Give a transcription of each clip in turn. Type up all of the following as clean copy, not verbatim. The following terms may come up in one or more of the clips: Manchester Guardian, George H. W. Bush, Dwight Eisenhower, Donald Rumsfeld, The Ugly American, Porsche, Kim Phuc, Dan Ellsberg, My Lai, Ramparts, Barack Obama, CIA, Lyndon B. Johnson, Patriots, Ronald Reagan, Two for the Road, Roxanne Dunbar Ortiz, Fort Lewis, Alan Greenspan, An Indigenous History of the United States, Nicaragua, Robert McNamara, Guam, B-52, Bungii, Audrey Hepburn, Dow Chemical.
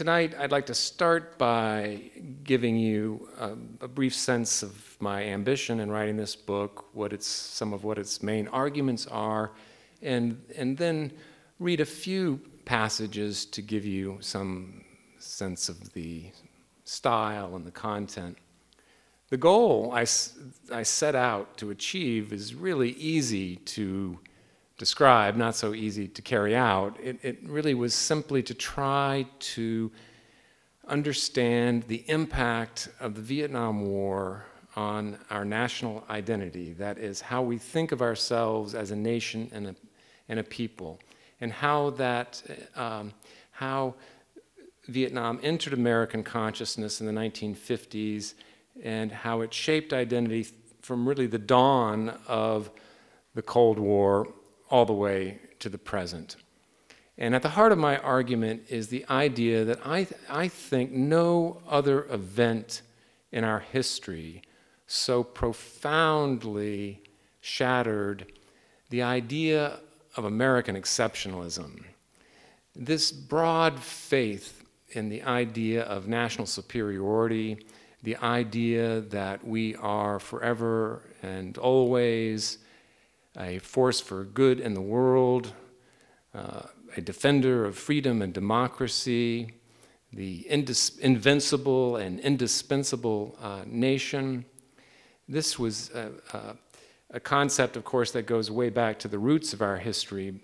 Tonight, I'd like to start by giving you a brief sense of my ambition in writing this book, some of what its main arguments are, and then read a few passages to give you some sense of the style and the content. The goal I set out to achieve is really easy to describe, not so easy to carry out. It really was simply to try to understand the impact of the Vietnam War on our national identity, that is, how we think of ourselves as a nation and a people, and how that, how Vietnam entered American consciousness in the 1950s, and how it shaped identity from really the dawn of the Cold War all the way to the present. And at the heart of my argument is the idea that I think no other event in our history so profoundly shattered the idea of American exceptionalism. This broad faith in the idea of national superiority, the idea that we are forever and always a force for good in the world, a defender of freedom and democracy, the invincible and indispensable nation. This was a concept, of course, that goes way back to the roots of our history,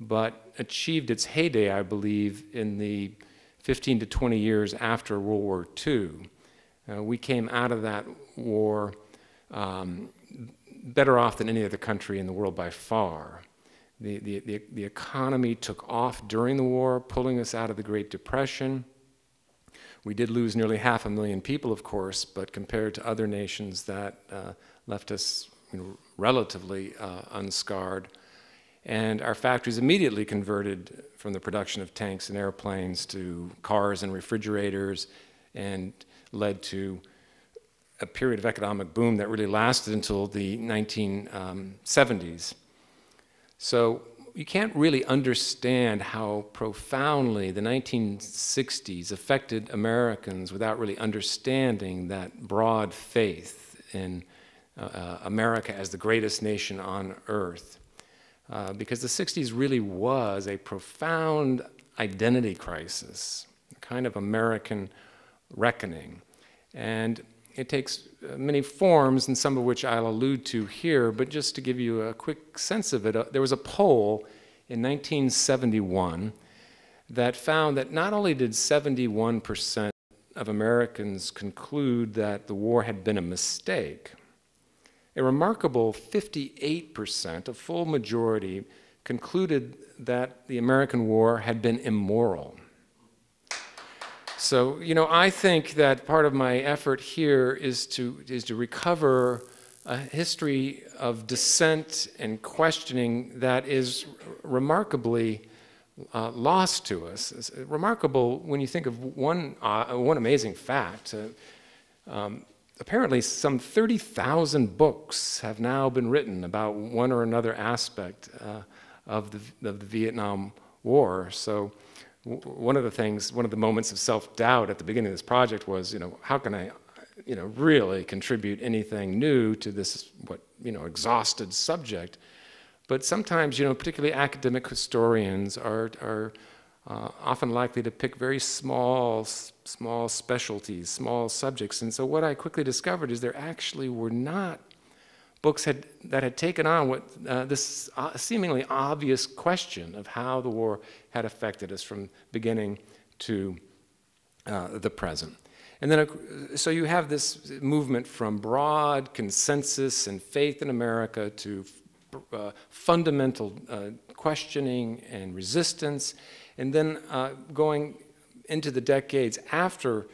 but achieved its heyday, I believe, in the 15 to 20 years after World War II. We came out of that war better off than any other country in the world by far. The economy took off during the war, pulling us out of the Great Depression. We did lose nearly 500,000 people, of course, but compared to other nations, that left us, you know, relatively unscarred. And our factories immediately converted from the production of tanks and airplanes to cars and refrigerators, and led to a period of economic boom that really lasted until the 1970s. So you can't really understand how profoundly the 1960s affected Americans without really understanding that broad faith in America as the greatest nation on earth. Because the 60s really was a profound identity crisis, a kind of American reckoning. And it takes many forms, and some of which I'll allude to here, but just to give you a quick sense of it, there was a poll in 1971 that found that not only did 71% of Americans conclude that the war had been a mistake, a remarkable 58%, a full majority, concluded that the American war had been immoral. So, you know, I think that part of my effort here is to recover a history of dissent and questioning that is remarkably lost to us. It's remarkable when you think of one amazing fact. Apparently, some 30,000 books have now been written about one or another aspect of the Vietnam War. So one of the moments of self-doubt at the beginning of this project was, you know, how can I, you know, really contribute anything new to this, what, you know, exhausted subject? But sometimes, you know, particularly academic historians are often likely to pick very small specialties, small subjects. And so what I quickly discovered is there actually were not books that had taken on what this seemingly obvious question of how the war had affected us from beginning to the present. And then, so you have this movement from broad consensus and faith in America to fundamental questioning and resistance, and then going into the decades after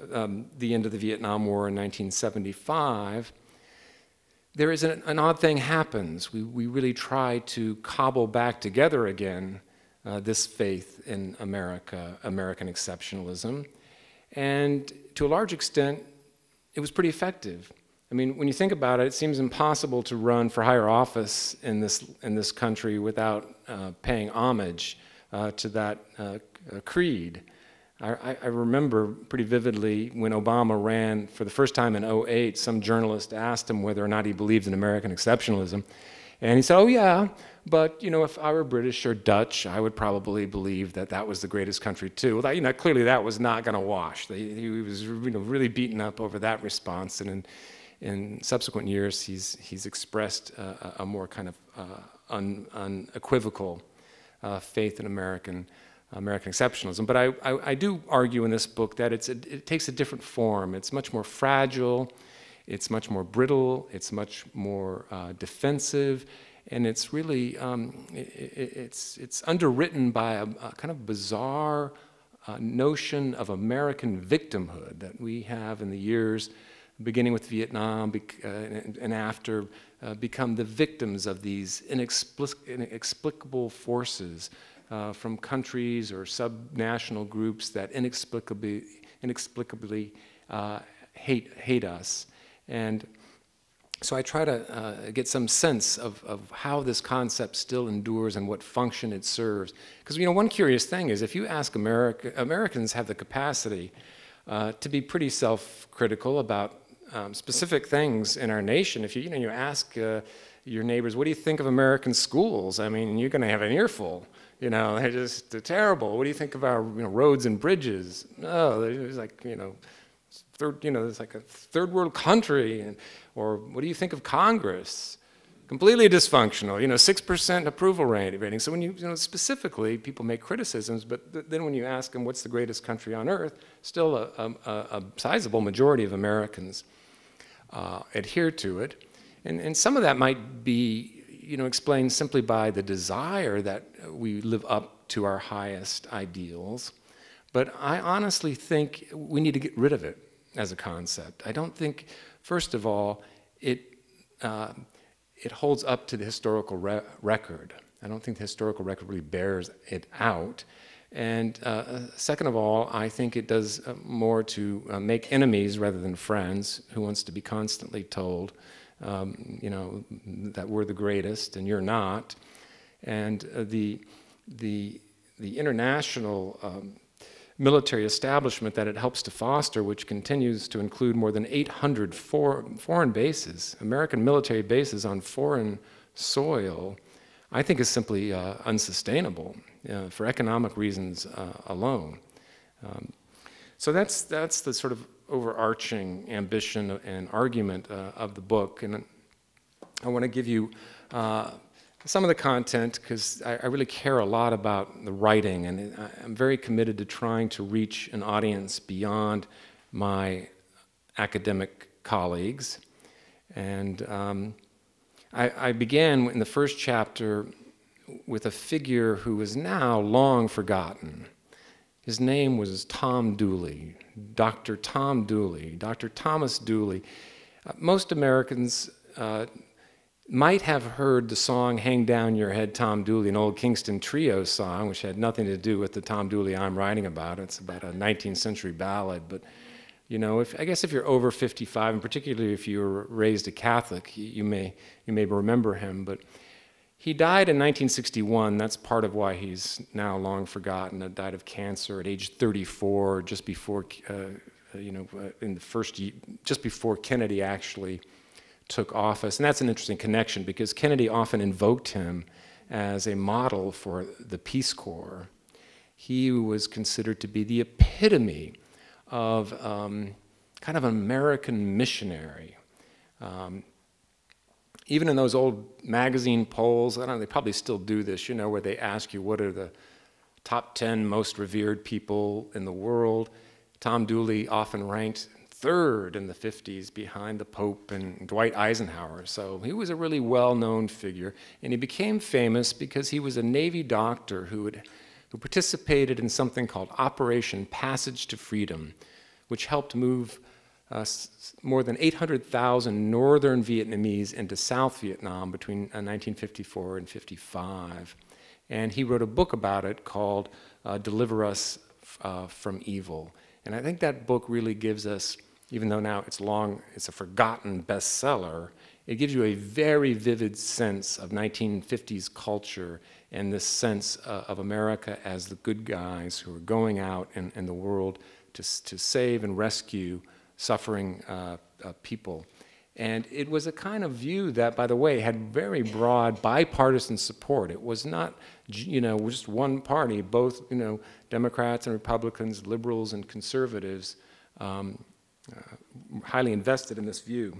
the end of the Vietnam War in 1975, there is an odd thing happens. We really try to cobble back together again this faith in America, American exceptionalism. And to a large extent, it was pretty effective. I mean, when you think about it, it seems impossible to run for higher office in this country without paying homage to that creed. I remember pretty vividly when Obama ran for the first time in 2008, some journalist asked him whether or not he believed in American exceptionalism. And he said, oh yeah, but you know, if I were British or Dutch, I would probably believe that that was the greatest country too. Well, that, you know, clearly that was not gonna wash. He was, you know, really beaten up over that response. And in subsequent years, he's expressed a more kind of unequivocal faith in American exceptionalism. But I do argue in this book that it takes a different form. It's much more fragile, it's much more brittle, it's much more defensive, and it's really, it's underwritten by a kind of bizarre notion of American victimhood that we have in the years beginning with Vietnam and after, become the victims of these inexplicable forces from countries or subnational groups that inexplicably hate us. And so I try to get some sense of how this concept still endures and what function it serves. Because, you know, one curious thing is if you ask Americans have the capacity to be pretty self-critical about specific things in our nation. If you ask your neighbors, what do you think of American schools? I mean, you're gonna have an earful. You know, they're terrible. What do you think of our roads and bridges? Oh, there's like, it's like a third world country. And, or what do you think of Congress? Completely dysfunctional, 6% approval rating. So when specifically people make criticisms, but then when you ask them what's the greatest country on earth, still a sizable majority of Americans adhere to it. And some of that might be explained simply by the desire that we live up to our highest ideals. But I honestly think we need to get rid of it as a concept. I don't think, first of all, it holds up to the historical record. I don't think the historical record really bears it out. And second of all, I think it does more to make enemies rather than friends. Who wants to be constantly told that we're the greatest and you're not, and the international military establishment that it helps to foster, which continues to include more than 800 foreign bases, American military bases on foreign soil, I think is simply unsustainable for economic reasons alone. So that's the sort of overarching ambition and argument of the book. And I want to give you some of the content because I really care a lot about the writing, and I'm very committed to trying to reach an audience beyond my academic colleagues. And I began in the first chapter with a figure who is now long forgotten. His name was Tom Dooley, Dr. Tom Dooley, Dr. Thomas Dooley. Most Americans might have heard the song Hang Down Your Head, Tom Dooley, an old Kingston Trio song, which had nothing to do with the Tom Dooley I'm writing about. It's about a 19th century ballad. But, I guess if you're over 55, and particularly if you were raised a Catholic, you may remember him. But he died in 1961. That's part of why he's now long forgotten. He died of cancer at age 34, just before, just before Kennedy actually took office. And that's an interesting connection because Kennedy often invoked him as a model for the Peace Corps. He was considered to be the epitome of kind of an American missionary. Even in those old magazine polls, I don't know, they probably still do this, where they ask you what are the top 10 most revered people in the world. Tom Dooley often ranked third in the 50s behind the Pope and Dwight Eisenhower. So he was a really well-known figure, and he became famous because he was a Navy doctor who participated in something called Operation Passage to Freedom, which helped move more than 800,000 northern Vietnamese into South Vietnam between 1954 and 55. And he wrote a book about it called Deliver Us from Evil. And I think that book really gives us, even though now it's a forgotten bestseller, it gives you a very vivid sense of 1950s culture and this sense of America as the good guys who are going out in the world to save and rescue suffering people. And it was a kind of view that, by the way, had very broad bipartisan support. It was not, you know, just one party, both, you know, Democrats and Republicans, liberals and conservatives, highly invested in this view.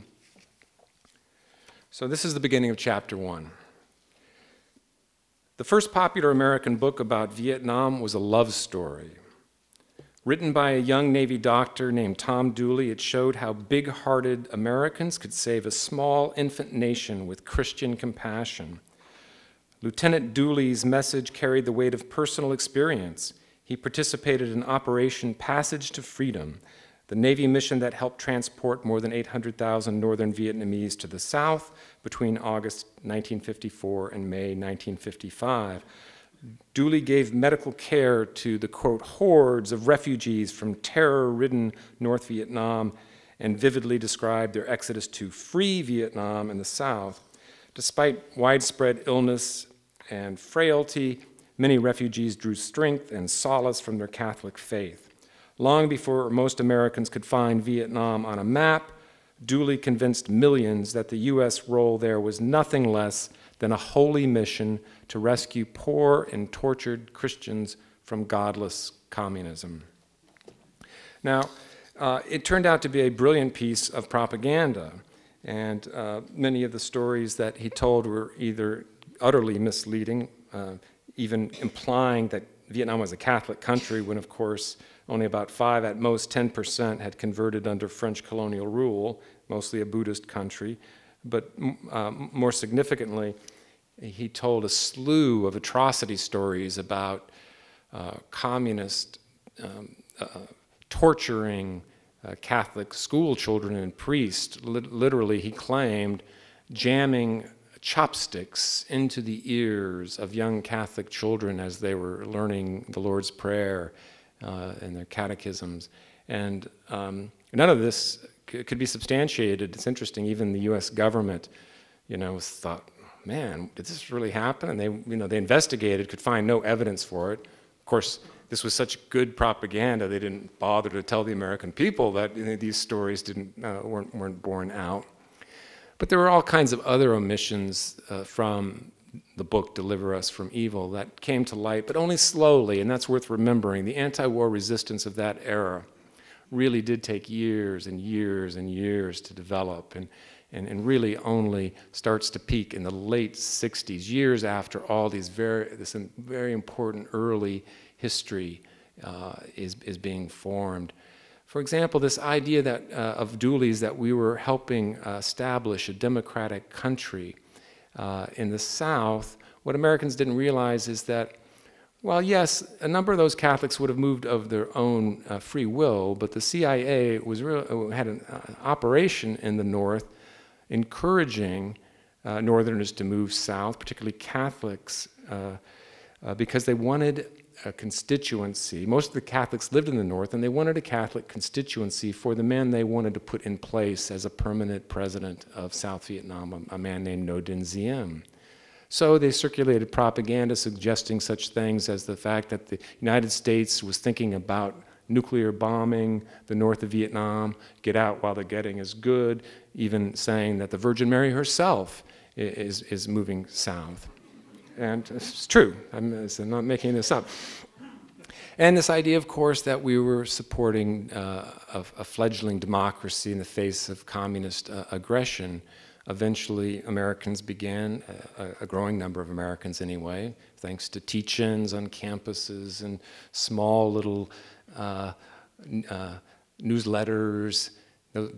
So this is the beginning of chapter one. The first popular American book about Vietnam was a love story. Written by a young Navy doctor named Tom Dooley, it showed how big-hearted Americans could save a small infant nation with Christian compassion. Lieutenant Dooley's message carried the weight of personal experience. He participated in Operation Passage to Freedom, the Navy mission that helped transport more than 800,000 northern Vietnamese to the south between August 1954 and May 1955. Dooley gave medical care to the, quote, hordes of refugees from terror-ridden North Vietnam and vividly described their exodus to free Vietnam in the South. Despite widespread illness and frailty, many refugees drew strength and solace from their Catholic faith. Long before most Americans could find Vietnam on a map, Dooley convinced millions that the U.S. role there was nothing less than a holy mission to rescue poor and tortured Christians from godless communism. Now, it turned out to be a brilliant piece of propaganda, and many of the stories that he told were either utterly misleading, even implying that Vietnam was a Catholic country when, of course, only about 5, at most 10% had converted under French colonial rule, mostly a Buddhist country. But more significantly, he told a slew of atrocity stories about communist torturing Catholic school children and priests. Literally, he claimed, jamming chopsticks into the ears of young Catholic children as they were learning the Lord's Prayer and their catechisms. And none of this could be substantiated. It's interesting, even the U.S. government, you know, thought, man, did this really happen? And they, you know, they investigated, could find no evidence for it. Of course, this was such good propaganda, they didn't bother to tell the American people that, you know, these stories didn't, weren't borne out. But there were all kinds of other omissions from the book Deliver Us from Evil that came to light, but only slowly, and that's worth remembering. The anti-war resistance of that era really did take years and years and years to develop, and really only starts to peak in the late 60s, years after all these this very important early history is being formed. For example, this idea that, of Dooley's, that we were helping establish a democratic country in the South, what Americans didn't realize is that, well, yes, a number of those Catholics would have moved of their own free will, but the CIA was had an operation in the North encouraging Northerners to move south, particularly Catholics, because they wanted a constituency. Most of the Catholics lived in the North, and they wanted a Catholic constituency for the man they wanted to put in place as a permanent president of South Vietnam, a man named Ngo Dinh Diem. So they circulated propaganda suggesting such things as the fact that the United States was thinking about nuclear bombing the north of Vietnam, get out while the getting is good, even saying that the Virgin Mary herself is moving south. And it's true, I'm not making this up. And this idea, of course, that we were supporting a fledgling democracy in the face of communist aggression. Eventually, Americans began, a growing number of Americans anyway, thanks to teach-ins on campuses and small little newsletters.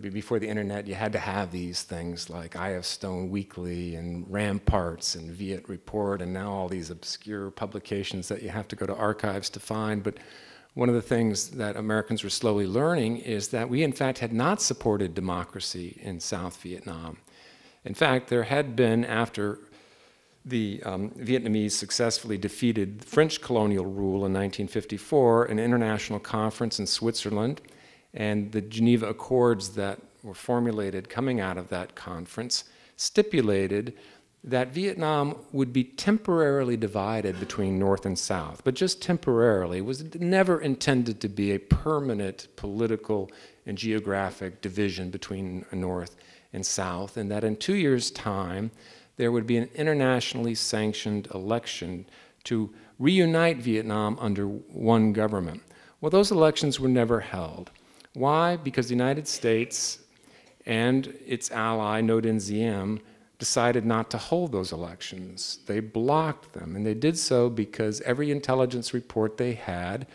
Before the internet, you had to have these things like I.F. Stone Weekly and Ramparts and Viet Report, and now all these obscure publications that you have to go to archives to find. But one of the things that Americans were slowly learning is that we, in fact, had not supported democracy in South Vietnam. In fact, there had been, after the Vietnamese successfully defeated French colonial rule in 1954, an international conference in Switzerland, and the Geneva Accords that were formulated coming out of that conference stipulated that Vietnam would be temporarily divided between North and South, but just temporarily. It was never intended to be a permanent political and geographic division between North and South, and that in 2 years' time, there would be an internationally sanctioned election to reunite Vietnam under one government. Well, those elections were never held. Why? Because the United States and its ally, Ngo Dinh Diem, decided not to hold those elections. They blocked them, and they did so because every intelligence report they had,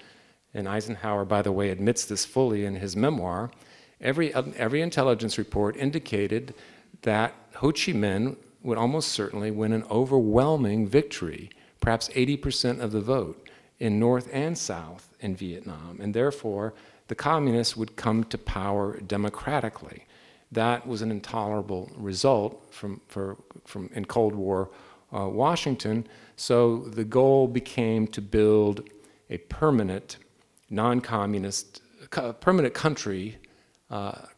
and Eisenhower, by the way, admits this fully in his memoir, every intelligence report indicated that Ho Chi Minh would almost certainly win an overwhelming victory, perhaps 80% of the vote, in North and South in Vietnam, and therefore the communists would come to power democratically. That was an intolerable result from in Cold War Washington, so the goal became to build a permanent, non-communist, permanent country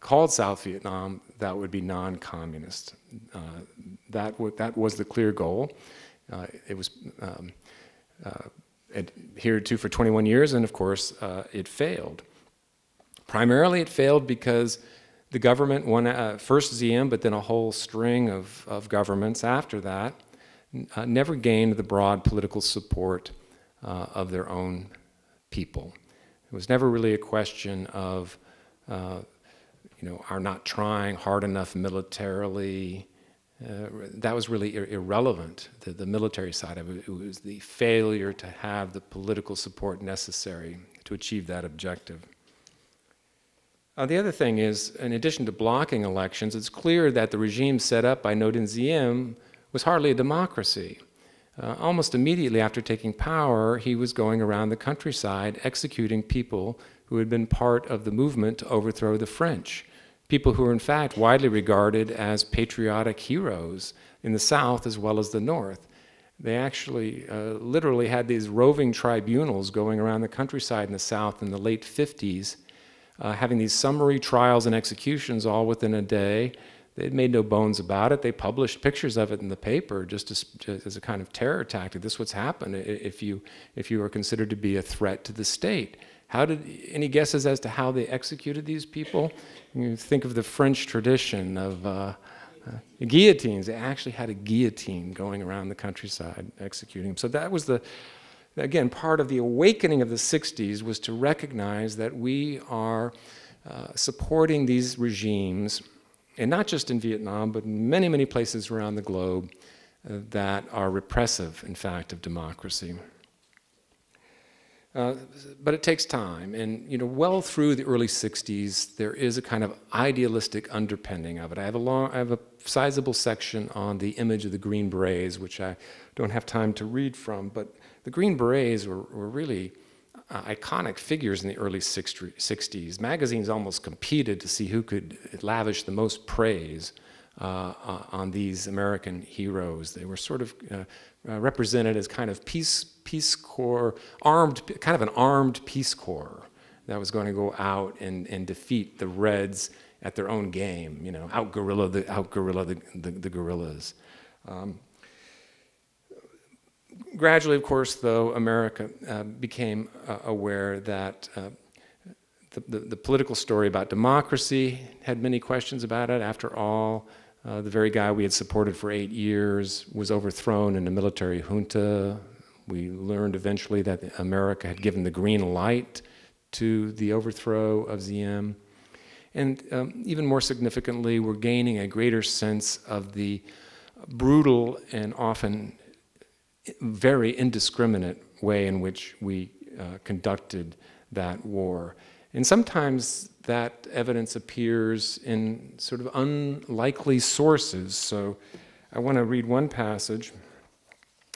called South Vietnam that would be non-communist. That was the clear goal. It was adhered to for 21 years, and of course it failed. Primarily it failed because the government, first Diem, but then a whole string of governments after that, never gained the broad political support of their own people. It was never really a question of, are not trying hard enough militarily. That was really irrelevant, the military side of it. It was the failure to have the political support necessary to achieve that objective. The other thing is, in addition to blocking elections, it's clear that the regime set up by Ngo Dinh Diem was hardly a democracy. Almost immediately after taking power, he was going around the countryside executing people who had been part of the movement to overthrow the French, people who were in fact widely regarded as patriotic heroes in the South as well as the North. They actually literally had these roving tribunals going around the countryside in the South in the late 50s, having these summary trials and executions all within a day. They made no bones about it. They published pictures of it in the paper just as a kind of terror tactic. This is what's happened if you are considered to be a threat to the state. Any guesses as to how they executed these people? You think of the French tradition of guillotines. They actually had a guillotine going around the countryside executing them. So that was again, part of the awakening of the 60s was to recognize that we are supporting these regimes, and not just in Vietnam, but many, many places around the globe that are repressive, in fact, of democracy. But it takes time, and well through the early 60s, there is a kind of idealistic underpinning of it. I have a sizable section on the image of the Green Berets, which I don't have time to read from, but the Green Berets were really iconic figures in the early 60s. Magazines almost competed to see who could lavish the most praise on these American heroes. They were sort of represented as kind of Peace Corps, kind of an armed Peace Corps that was going to go out and defeat the Reds at their own game, out-guerrilla the guerrillas. Gradually, of course, though, America became aware that the political story about democracy had many questions about it. After all, the very guy we had supported for 8 years was overthrown in a military junta. We learned eventually that America had given the green light to the overthrow of Diem. And even more significantly, we're gaining a greater sense of the brutal and often very indiscriminate way in which we conducted that war. And sometimes that evidence appears in sort of unlikely sources. So I want to read one passage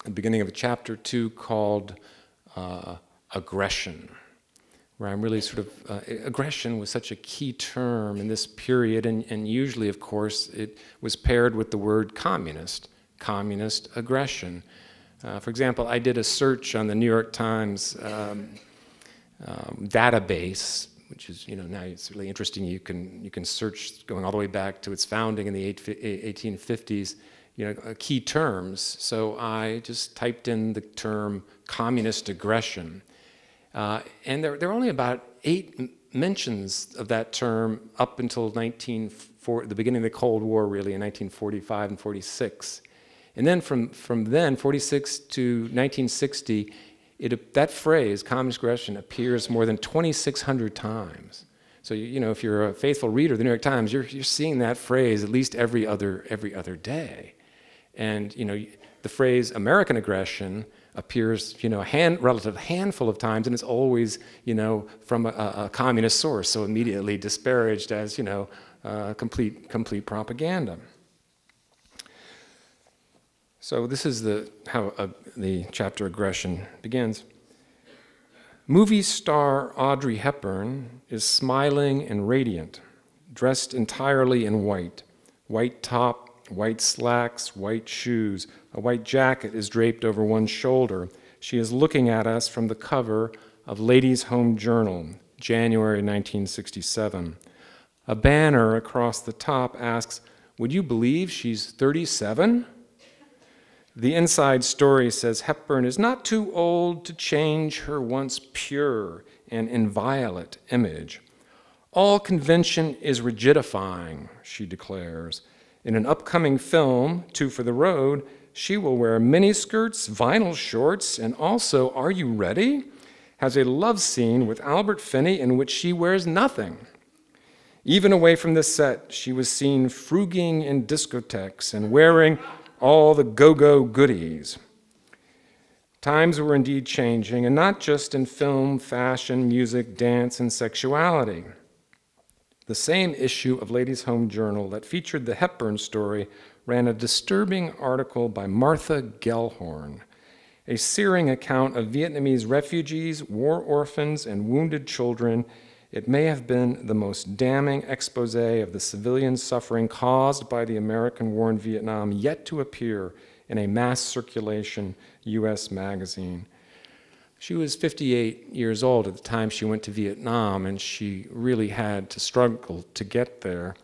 at the beginning of chapter 2 called Aggression, where I'm really sort of, aggression was such a key term in this period, and usually, of course, it was paired with the word communist aggression. For example, I did a search on the New York Times database, which is now it's really interesting. You can search going all the way back to its founding in the 1850s. key terms. So I just typed in the term communist aggression. And there were only about 8 mentions of that term up until the beginning of the Cold War, really, in 1945 and 46. And then from 46 to 1960, that phrase, communist aggression, appears more than 2,600 times. So if you're a faithful reader of the New York Times, you're seeing that phrase at least every other day. And the phrase American aggression appears a relative handful of times, and it's always from a communist source, so immediately disparaged as complete propaganda. So this is how the chapter aggression begins. Movie star Audrey Hepburn is smiling and radiant, dressed entirely in white, white top, white slacks, white shoes. A white jacket is draped over one shoulder. She is looking at us from the cover of Ladies' Home Journal, January 1967. A banner across the top asks, "Would you believe she's 37?" The inside story says Hepburn is not too old to change her once pure and inviolate image. "All convention is rigidifying," she declares. In an upcoming film, Two for the Road, she will wear miniskirts, vinyl shorts, and also, Are You Ready? Has a love scene with Albert Finney in which she wears nothing. Even away from the set, she was seen frugging in discotheques and wearing all the go-go goodies. Times were indeed changing, and not just in film, fashion, music, dance, and sexuality. The same issue of Ladies' Home Journal that featured the Hepburn story ran a disturbing article by Martha Gellhorn, a searing account of Vietnamese refugees, war orphans, and wounded children. It may have been the most damning expose of the civilian suffering caused by the American war in Vietnam yet to appear in a mass circulation U.S. magazine. She was 58 years old at the time she went to Vietnam, and she really had to struggle to get there.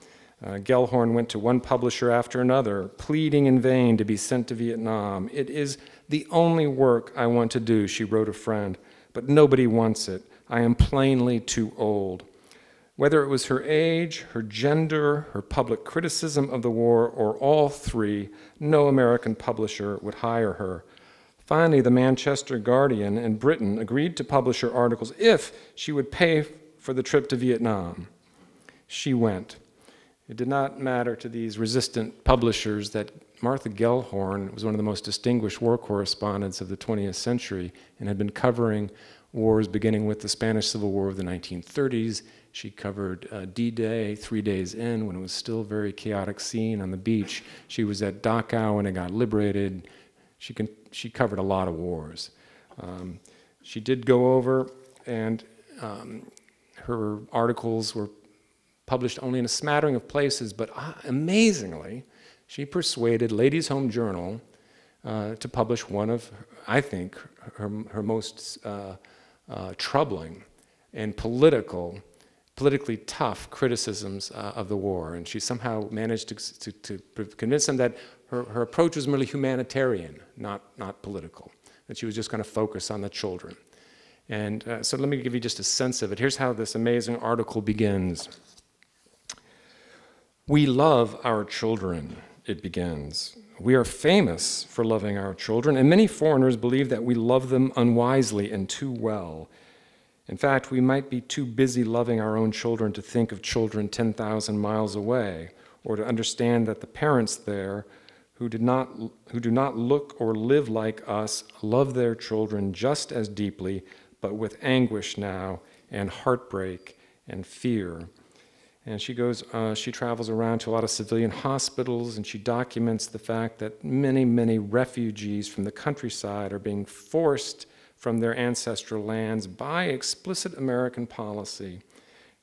Gellhorn went to one publisher after another, pleading in vain to be sent to Vietnam. "It is the only work I want to do," she wrote a friend, "but nobody wants it. I am plainly too old." Whether it was her age, her gender, her public criticism of the war, or all three, no American publisher would hire her. Finally, the Manchester Guardian in Britain agreed to publish her articles if she would pay for the trip to Vietnam. She went. It did not matter to these resistant publishers that Martha Gellhorn was one of the most distinguished war correspondents of the 20th century and had been covering wars beginning with the Spanish Civil War of the 1930s. She covered D-Day 3 days in, when it was still a very chaotic scene on the beach. She was at Dachau when it got liberated. She covered a lot of wars. She did go over, and her articles were published only in a smattering of places, but amazingly, she persuaded Ladies' Home Journal to publish one of, I think, her most troubling and politically tough criticisms of the war. And she somehow managed to convince them that her approach was merely humanitarian, not political, that she was just going to focus on the children. And so let me give you just a sense of it. Here's how this amazing article begins. "We love our children," it begins. "We are famous for loving our children, and many foreigners believe that we love them unwisely and too well. In fact, we might be too busy loving our own children to think of children 10,000 miles away, or to understand that the parents there who do not look or live like us love their children just as deeply, but with anguish now and heartbreak and fear." And she goes, she travels around to a lot of civilian hospitals, and she documents the fact that many, many refugees from the countryside are being forced from their ancestral lands by explicit American policy.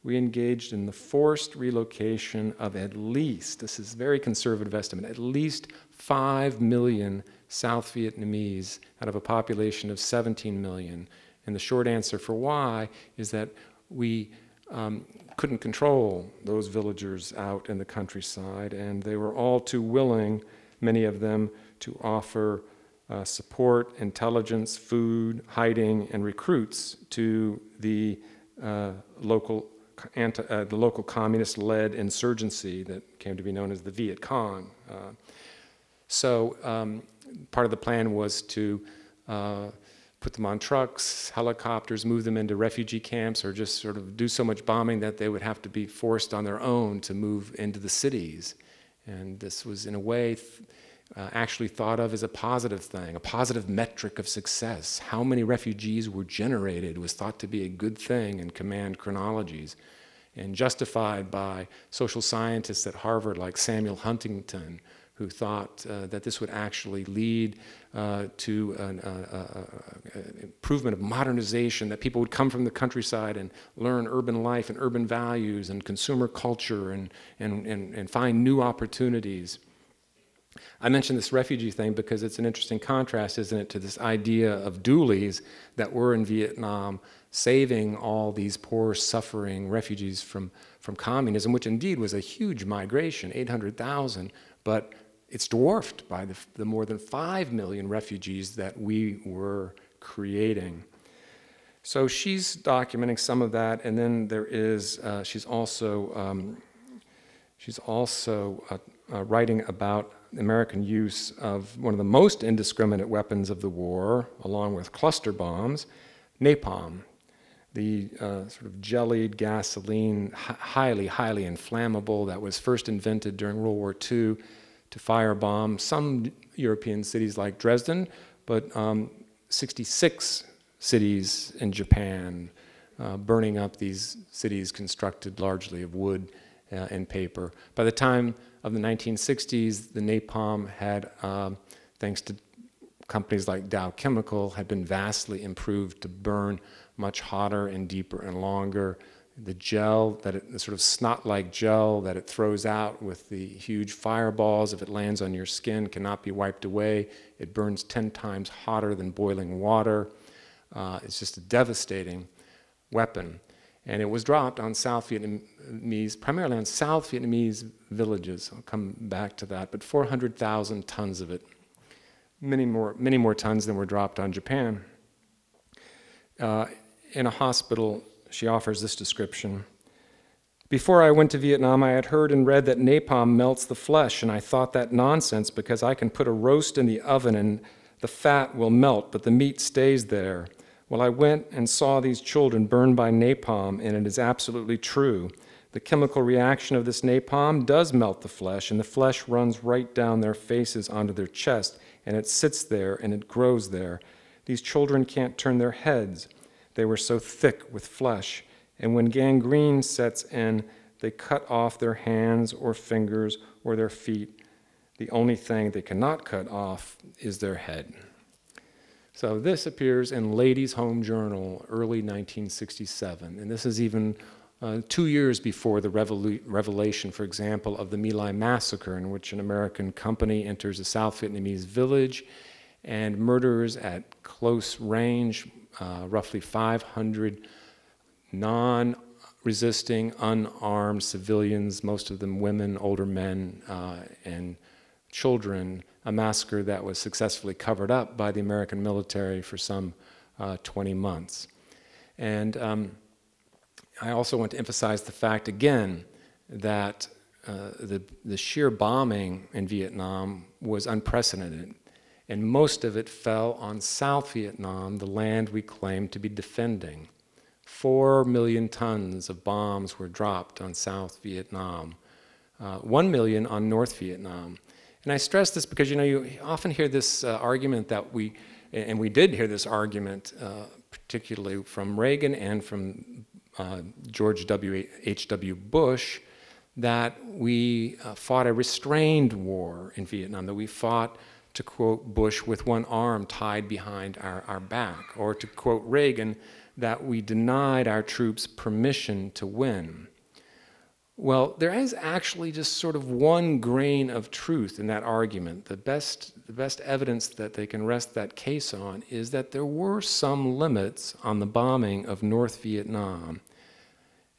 "We engaged in the forced relocation of at least," this is a very conservative estimate, "at least 5 million South Vietnamese out of a population of 17 million. And the short answer for why is that we couldn't control those villagers out in the countryside, and they were all too willing many of them, to offer support, intelligence, food, hiding, and recruits to the local communist-led insurgency that came to be known as the Viet Cong. So part of the plan was to put them on trucks, helicopters, move them into refugee camps, or just sort of do so much bombing that they would have to be forced on their own to move into the cities. And this was, in a way, actually thought of as a positive thing, a positive metric of success. How many refugees were generated was thought to be a good thing in command chronologies, and justified by social scientists at Harvard like Samuel Huntington, who thought that this would actually lead to an improvement of modernization, that people would come from the countryside and learn urban life and urban values and consumer culture and find new opportunities. I mentioned this refugee thing because it's an interesting contrast, isn't it, to this idea of doolies that were in Vietnam saving all these poor, suffering refugees from communism, which indeed was a huge migration, 800,000, but it's dwarfed by the more than 5 million refugees that we were creating. So she's documenting some of that, and then there is, she's also writing about American use of one of the most indiscriminate weapons of the war, along with cluster bombs, napalm, the sort of jellied gasoline, highly, highly inflammable, that was first invented during World War II to firebomb some European cities like Dresden, but 66 cities in Japan, burning up these cities constructed largely of wood and paper. By the time of the 1960s, the napalm had, thanks to companies like Dow Chemical, had been vastly improved to burn much hotter and deeper and longer. The gel, the sort of snot-like gel that it throws out with the huge fireballs, if it lands on your skin, cannot be wiped away. It burns 10 times hotter than boiling water. It's just a devastating weapon. And it was dropped on South Vietnamese, primarily on South Vietnamese villages. I'll come back to that, but 400,000 tons of it. Many more tons than were dropped on Japan. In a hospital, she offers this description. Before I went to Vietnam, I had heard and read that napalm melts the flesh, and I thought that nonsense because I can put a roast in the oven and the fat will melt, but the meat stays there. Well, I went and saw these children burned by napalm, and it is absolutely true. The chemical reaction of this napalm does melt the flesh, and the flesh runs right down their faces onto their chest, and it sits there, and it grows there. These children can't turn their heads. They were so thick with flesh. And when gangrene sets in, they cut off their hands or fingers or their feet. The only thing they cannot cut off is their head. So this appears in Ladies' Home Journal, early 1967. And this is even 2 years before the revelation, for example, of the My Lai massacre, in which an American company enters a South Vietnamese village and murders at close range roughly 500 non-resisting, unarmed civilians, most of them women, older men, and children, a massacre that was successfully covered up by the American military for some 20 months. And I also want to emphasize the fact again that the sheer bombing in Vietnam was unprecedented, and most of it fell on South Vietnam, the land we claim to be defending. 4 million tons of bombs were dropped on South Vietnam, 1 million on North Vietnam. And I stress this because, you know, you often hear this argument that we did hear this argument, particularly from Reagan and from George H. W. Bush, that we fought a restrained war in Vietnam, that we fought, to quote Bush, with one arm tied behind our back, or to quote Reagan, that we denied our troops permission to win. Well, there is actually just sort of one grain of truth in that argument. The best evidence that they can rest that case on is that there were some limits on the bombing of North Vietnam.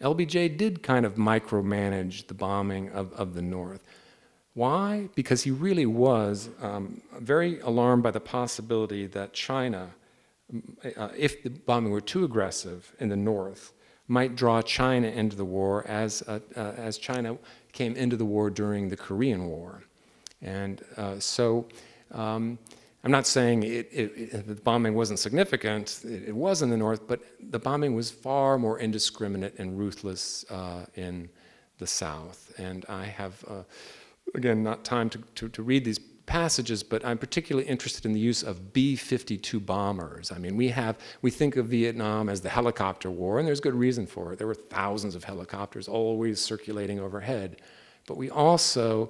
LBJ did kind of micromanage the bombing of the North. Why? Because he really was very alarmed by the possibility that China, if the bombing were too aggressive in the north, might draw China into the war as China came into the war during the Korean War. And I'm not saying the bombing wasn't significant, it was in the north, but the bombing was far more indiscriminate and ruthless in the south. And I have, again, not time to read these passages, but I'm particularly interested in the use of B-52 bombers. I mean, we think of Vietnam as the helicopter war, and there's good reason for it. There were thousands of helicopters always circulating overhead. But we also,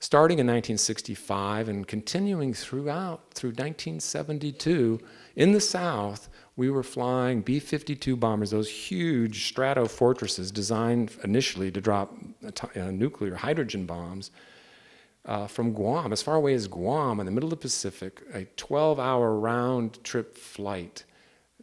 starting in 1965 and continuing through 1972, in the South, we were flying B-52 bombers, those huge strato fortresses designed initially to drop nuclear hydrogen bombs, from Guam, as far away as Guam in the middle of the Pacific, a 12-hour round-trip flight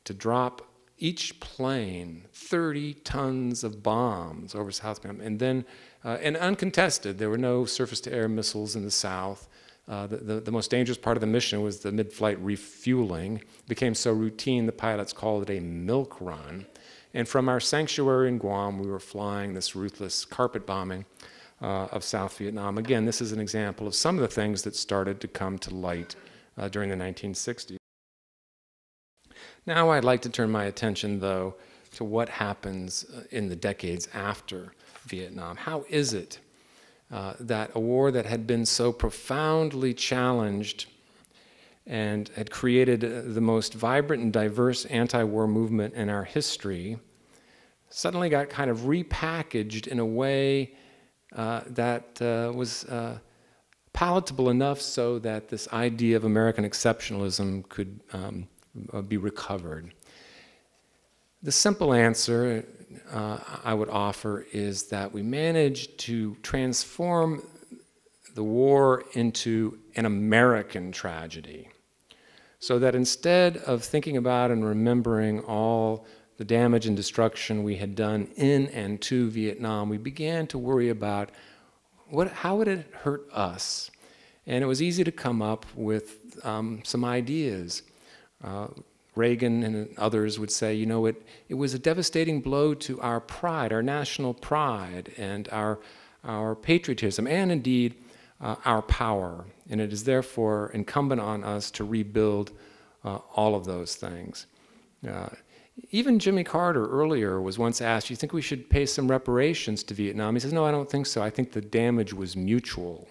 to drop each plane 30 tons of bombs over South Vietnam. And then, and uncontested, there were no surface-to-air missiles in the South. The most dangerous part of the mission was the mid-flight refueling. It became so routine, the pilots called it a milk run. And from our sanctuary in Guam, we were flying this ruthless carpet bombing of South Vietnam. Again, this is an example of some of the things that started to come to light during the 1960s. Now I'd like to turn my attention, though, to what happens in the decades after Vietnam. How is it that a war that had been so profoundly challenged and had created the most vibrant and diverse anti-war movement in our history suddenly got kind of repackaged in a way that was palatable enough so that this idea of American exceptionalism could be recovered? The simple answer I would offer is that we managed to transform the war into an American tragedy, so that instead of thinking about and remembering all the damage and destruction we had done in and to Vietnam, we began to worry about how would it hurt us? And it was easy to come up with some ideas. Reagan and others would say, you know, it was a devastating blow to our pride, our national pride, and our patriotism, and indeed our power. And it is therefore incumbent on us to rebuild all of those things. Even Jimmy Carter earlier was once asked, do you think we should pay some reparations to Vietnam? He says, no, I don't think so. I think the damage was mutual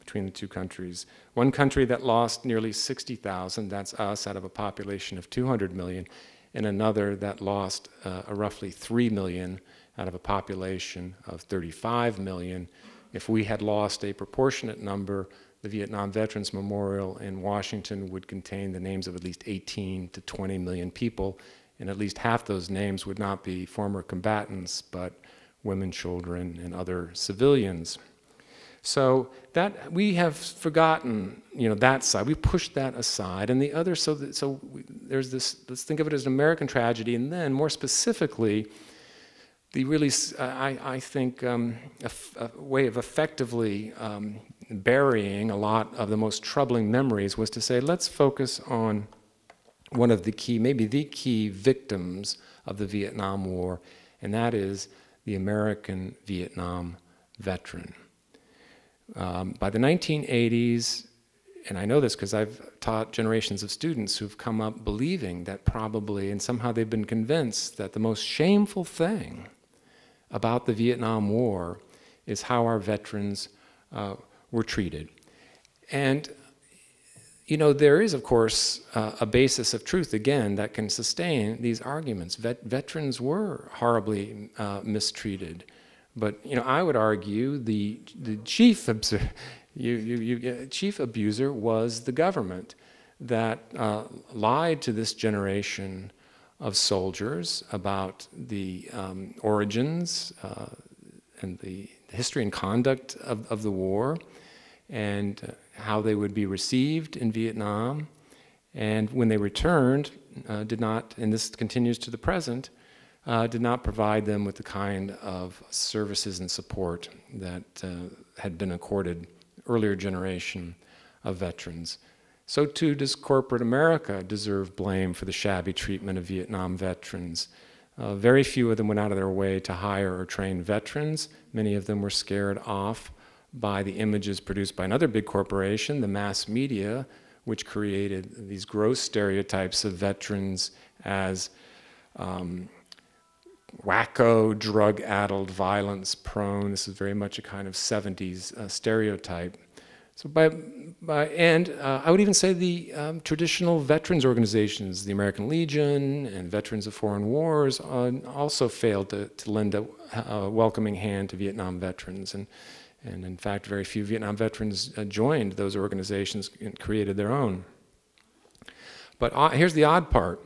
between the two countries. One country that lost nearly 60,000, that's us, out of a population of 200 million, and another that lost roughly 3 million out of a population of 35 million. If we had lost a proportionate number, the Vietnam Veterans Memorial in Washington would contain the names of at least 18 to 20 million people, and at least half those names would not be former combatants, but women, children, and other civilians. So that we have forgotten, you know, that side. We pushed that aside, and the other. There's this. Let's think of it as an American tragedy, and then more specifically, the really, I think, a way of effectively burying a lot of the most troubling memories was to say, let's focus on one of the key, maybe the key victims of the Vietnam War, and that is the American Vietnam veteran. By the 1980s, and I know this because I've taught generations of students who've come up believing that probably, and somehow they've been convinced that the most shameful thing about the Vietnam War is how our veterans were treated. And you know, there is, of course, a basis of truth, again, that can sustain these arguments. Veterans were horribly mistreated. But, you know, I would argue the chief abuser was the government that lied to this generation of soldiers about the origins and the history and conduct of the war, and how they would be received in Vietnam, and when they returned, did not, and this continues to the present, did not provide them with the kind of services and support that had been accorded earlier generation of veterans. So too does corporate America deserve blame for the shabby treatment of Vietnam veterans. Very few of them went out of their way to hire or train veterans. Many of them were scared off by the images produced by another big corporation, the mass media, which created these gross stereotypes of veterans as wacko, drug-addled, violence-prone. This is very much a kind of 70s stereotype. So I would even say the traditional veterans organizations, the American Legion and Veterans of Foreign Wars, also failed to lend a welcoming hand to Vietnam veterans. And in fact, very few Vietnam veterans joined those organizations and created their own. But here's the odd part.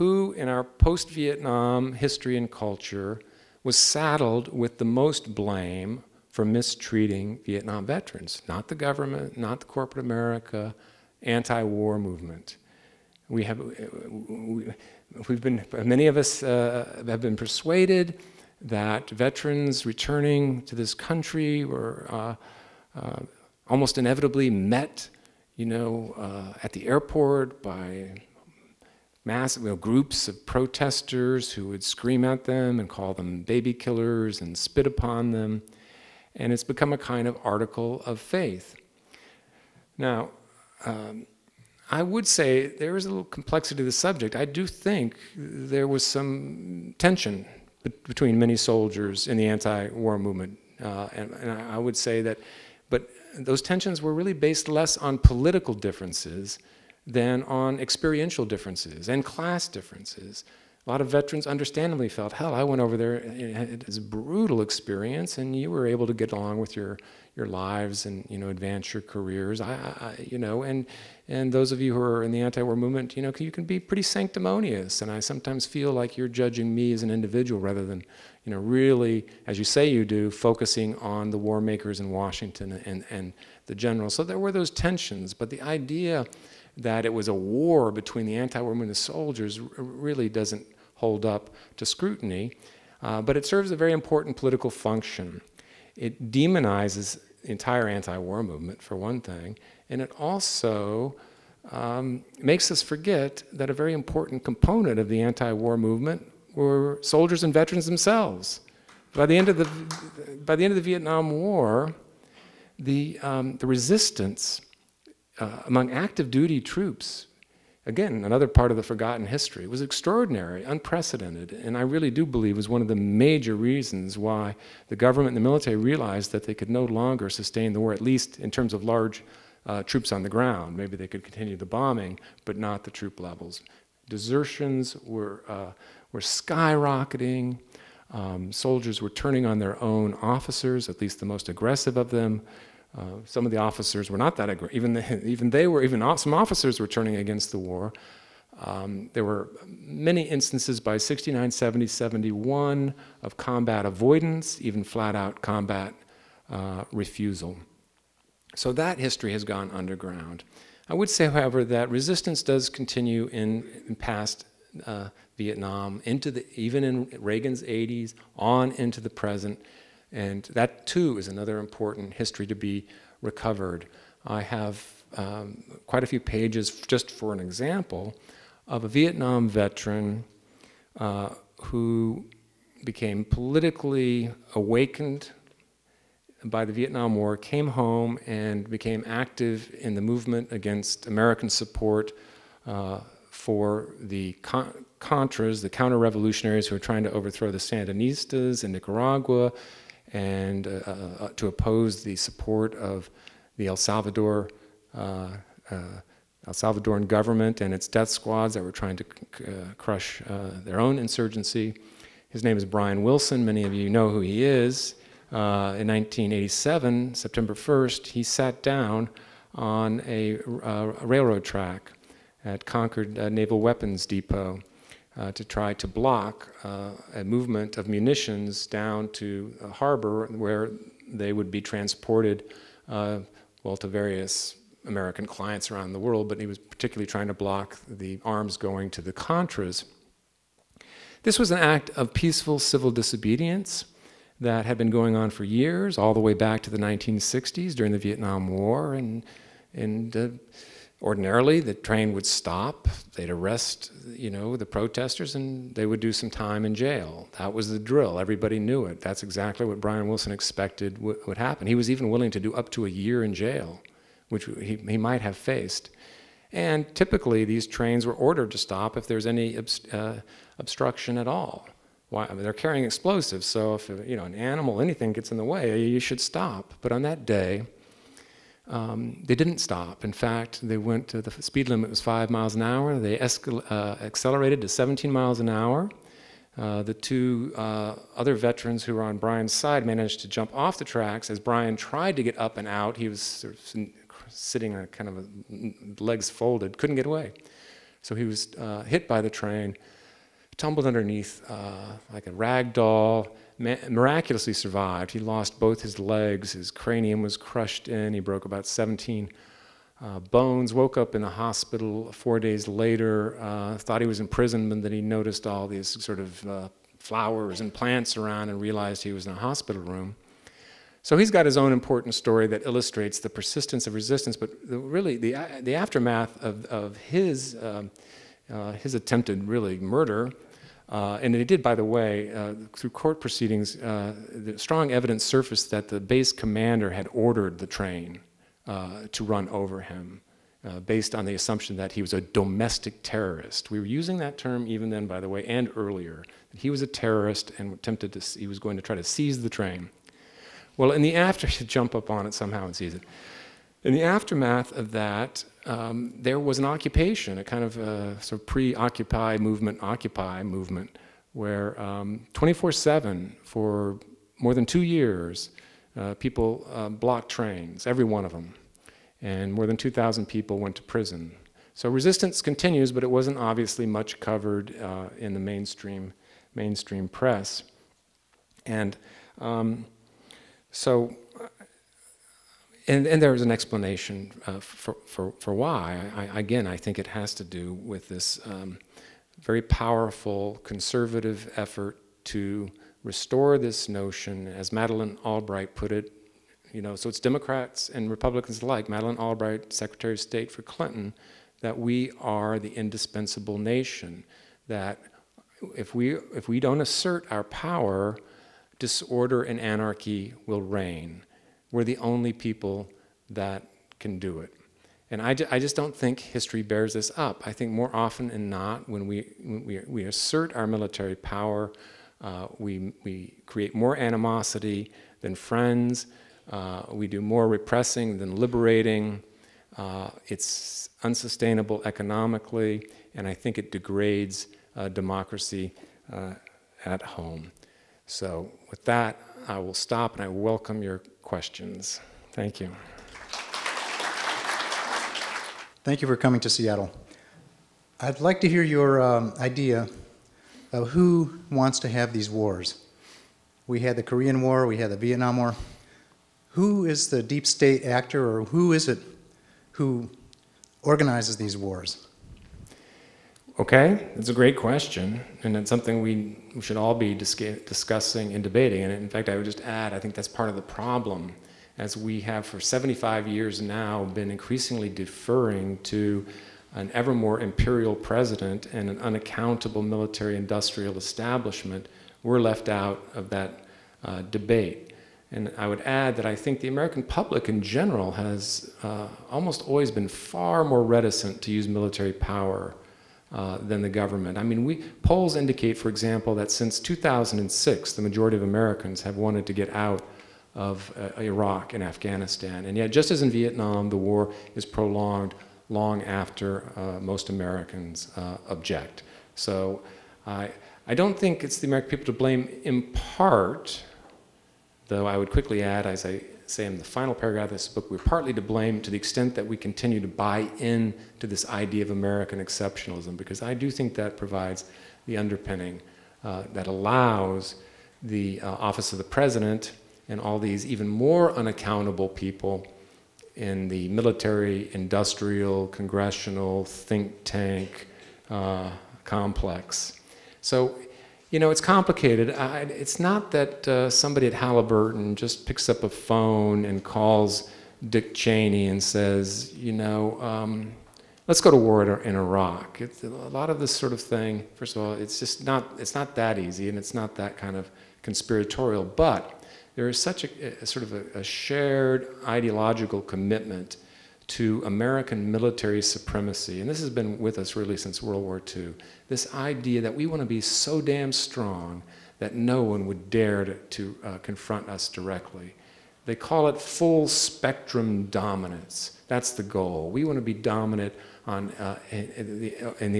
Who in our post-Vietnam history and culture was saddled with the most blame for mistreating Vietnam veterans? Not the government, not the corporate America, anti-war movement. Many of us have been persuaded that veterans returning to this country were almost inevitably met, at the airport by massive groups of protesters who would scream at them and call them baby killers and spit upon them. And it's become a kind of article of faith. Now, I would say there is a little complexity to the subject. I do think there was some tension between many soldiers in the anti-war movement. And I would say that, but those tensions were really based less on political differences than on experiential differences and class differences. A lot of veterans understandably felt, hell, I went over there, it was a brutal experience, and you were able to get along with your lives and, advance your careers. And those of you who are in the anti-war movement, you can be pretty sanctimonious, and I sometimes feel like you're judging me as an individual rather than, really, as you say you do, focusing on the war makers in Washington and the generals. So there were those tensions, but the idea that it was a war between the anti-war movement and the soldiers really doesn't hold up to scrutiny, but it serves a very important political function. It demonizes the entire anti-war movement, for one thing, and it also makes us forget that a very important component of the anti-war movement were soldiers and veterans themselves. By the end of the Vietnam War, the resistance among active duty troops, again, another part of the forgotten history, it was extraordinary, unprecedented, and I really do believe was one of the major reasons why the government and the military realized that they could no longer sustain the war, at least in terms of large troops on the ground. Maybe they could continue the bombing, but not the troop levels. Desertions were skyrocketing. Soldiers were turning on their own officers, at least the most aggressive of them. Some of the officers were not that aggressive. Some officers were turning against the war. There were many instances by 69, 70, 71 of combat avoidance, even flat-out combat refusal. So that history has gone underground. I would say, however, that resistance does continue in past Vietnam, even in Reagan's 80s, on into the present. And that, too, is another important history to be recovered. I have quite a few pages, just for an example, of a Vietnam veteran who became politically awakened by the Vietnam War, came home and became active in the movement against American support for the Contras, the counter-revolutionaries who were trying to overthrow the Sandinistas in Nicaragua, and to oppose the support of the El Salvadoran government and its death squads that were trying to crush their own insurgency. His name is Brian Wilson. Many of you know who he is. In 1987, September 1st, he sat down on a railroad track at Concord Naval Weapons Depot to try to block a movement of munitions down to a harbor where they would be transported, to various American clients around the world, but he was particularly trying to block the arms going to the Contras. This was an act of peaceful civil disobedience that had been going on for years, all the way back to the 1960s during the Vietnam War. And ordinarily, the train would stop. They'd arrest, the protesters, and they would do some time in jail. That was the drill. Everybody knew it. That's exactly what Brian Wilson expected would happen. He was even willing to do up to a year in jail, which he might have faced. And typically, these trains were ordered to stop if there's any obstruction at all. Why? I mean, they're carrying explosives, so if an animal, anything gets in the way, you should stop. But on that day, they didn't stop. In fact, they went to the speed limit was 5 miles an hour. They accelerated to 17 miles an hour. The two other veterans who were on Brian's side managed to jump off the tracks. As Brian tried to get up and out, he was sort of sitting on kind of legs folded, couldn't get away. So he was hit by the train, tumbled underneath like a rag doll, miraculously survived. He lost both his legs, his cranium was crushed in, he broke about 17 bones, woke up in the hospital 4 days later, thought he was in prison, but then he noticed all these sort of flowers and plants around and realized he was in a hospital room. So he's got his own important story that illustrates the persistence of resistance, but really the aftermath of his attempted really murder, and they did, by the way, through court proceedings, the strong evidence surfaced that the base commander had ordered the train to run over him, based on the assumption that he was a domestic terrorist. We were using that term even then, by the way, and earlier. That he was a terrorist and attempted to, he was going to try to seize the train. Well, in the after, to jump up on it somehow and seize it. In the aftermath of that, there was an occupation, a kind of sort of pre-Occupy movement, where 24/7 for more than 2 years, people blocked trains, every one of them, and more than 2,000 people went to prison. So resistance continues, but it wasn't obviously much covered in the mainstream press, and. So, and there is an explanation for why. Again, I think it has to do with this very powerful conservative effort to restore this notion, as Madeleine Albright put it, so it's Democrats and Republicans alike, Madeleine Albright, Secretary of State for Clinton, that we are the indispensable nation, that if we don't assert our power, disorder and anarchy will reign. We're the only people that can do it. And I just don't think history bears this up. I think more often than not, when we assert our military power, we create more animosity than friends. We do more repressing than liberating. It's unsustainable economically, and I think it degrades democracy at home. So with that, I will stop, and I welcome your questions. Thank you. Thank you for coming to Seattle. I'd like to hear your idea of who wants to have these wars. We had the Korean War, we had the Vietnam War. Who is the deep state actor, or who is it who organizes these wars? Okay, it's a great question, and it's something we should all be discussing and debating. And in fact, I would just add, I think that's part of the problem, as we have for 75 years now been increasingly deferring to an ever more imperial president and an unaccountable military-industrial establishment. We're left out of that debate. And I would add that I think the American public in general has almost always been far more reticent to use military power than the government. I mean, polls indicate, for example, that since 2006, the majority of Americans have wanted to get out of Iraq and Afghanistan. And yet, just as in Vietnam, the war is prolonged long after most Americans object. So I don't think it's the American people to blame in part, though I would quickly add, as I say in the final paragraph of this book, we're partly to blame to the extent that we continue to buy in to this idea of American exceptionalism, because I do think that provides the underpinning that allows the office of the president and all these even more unaccountable people in the military, industrial, congressional, think tank complex. So You know, it's complicated. It's not that somebody at Halliburton just picks up a phone and calls Dick Cheney and says, you know, let's go to war in Iraq. It's, a lot of this sort of thing, first of all, it's just not, it's not that easy, and it's not that kind of conspiratorial, but there is such a sort of a shared ideological commitment to American military supremacy, and this has been with us really since World War II, this idea that we want to be so damn strong that no one would dare to confront us directly. They call it full spectrum dominance. That's the goal. We want to be dominant on,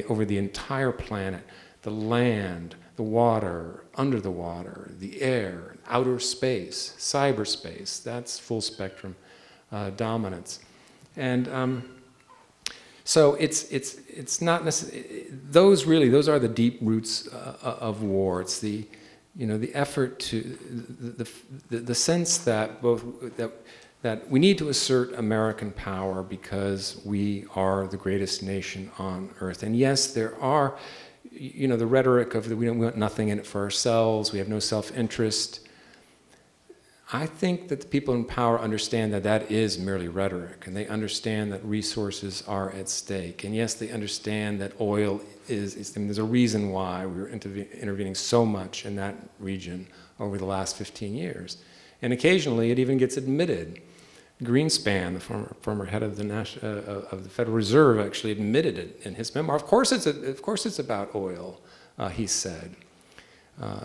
over the entire planet, the land, the water, under the water, the air, outer space, cyberspace. That's full spectrum dominance. And so it's not necessarily, those are the deep roots of war. It's the, you know, the effort to, the sense that that we need to assert American power because we are the greatest nation on earth. And yes, there are, you know, the rhetoric of that we don't want nothing in it for ourselves, we have no self-interest. I think that the people in power understand that that is merely rhetoric, and they understand that resources are at stake. And yes, they understand that oil is, I mean, there's a reason why we were intervening so much in that region over the last 15 years. And occasionally it even gets admitted. Greenspan, the former head of the, Federal Reserve, actually admitted it in his memoir. Of course it's about oil, he said.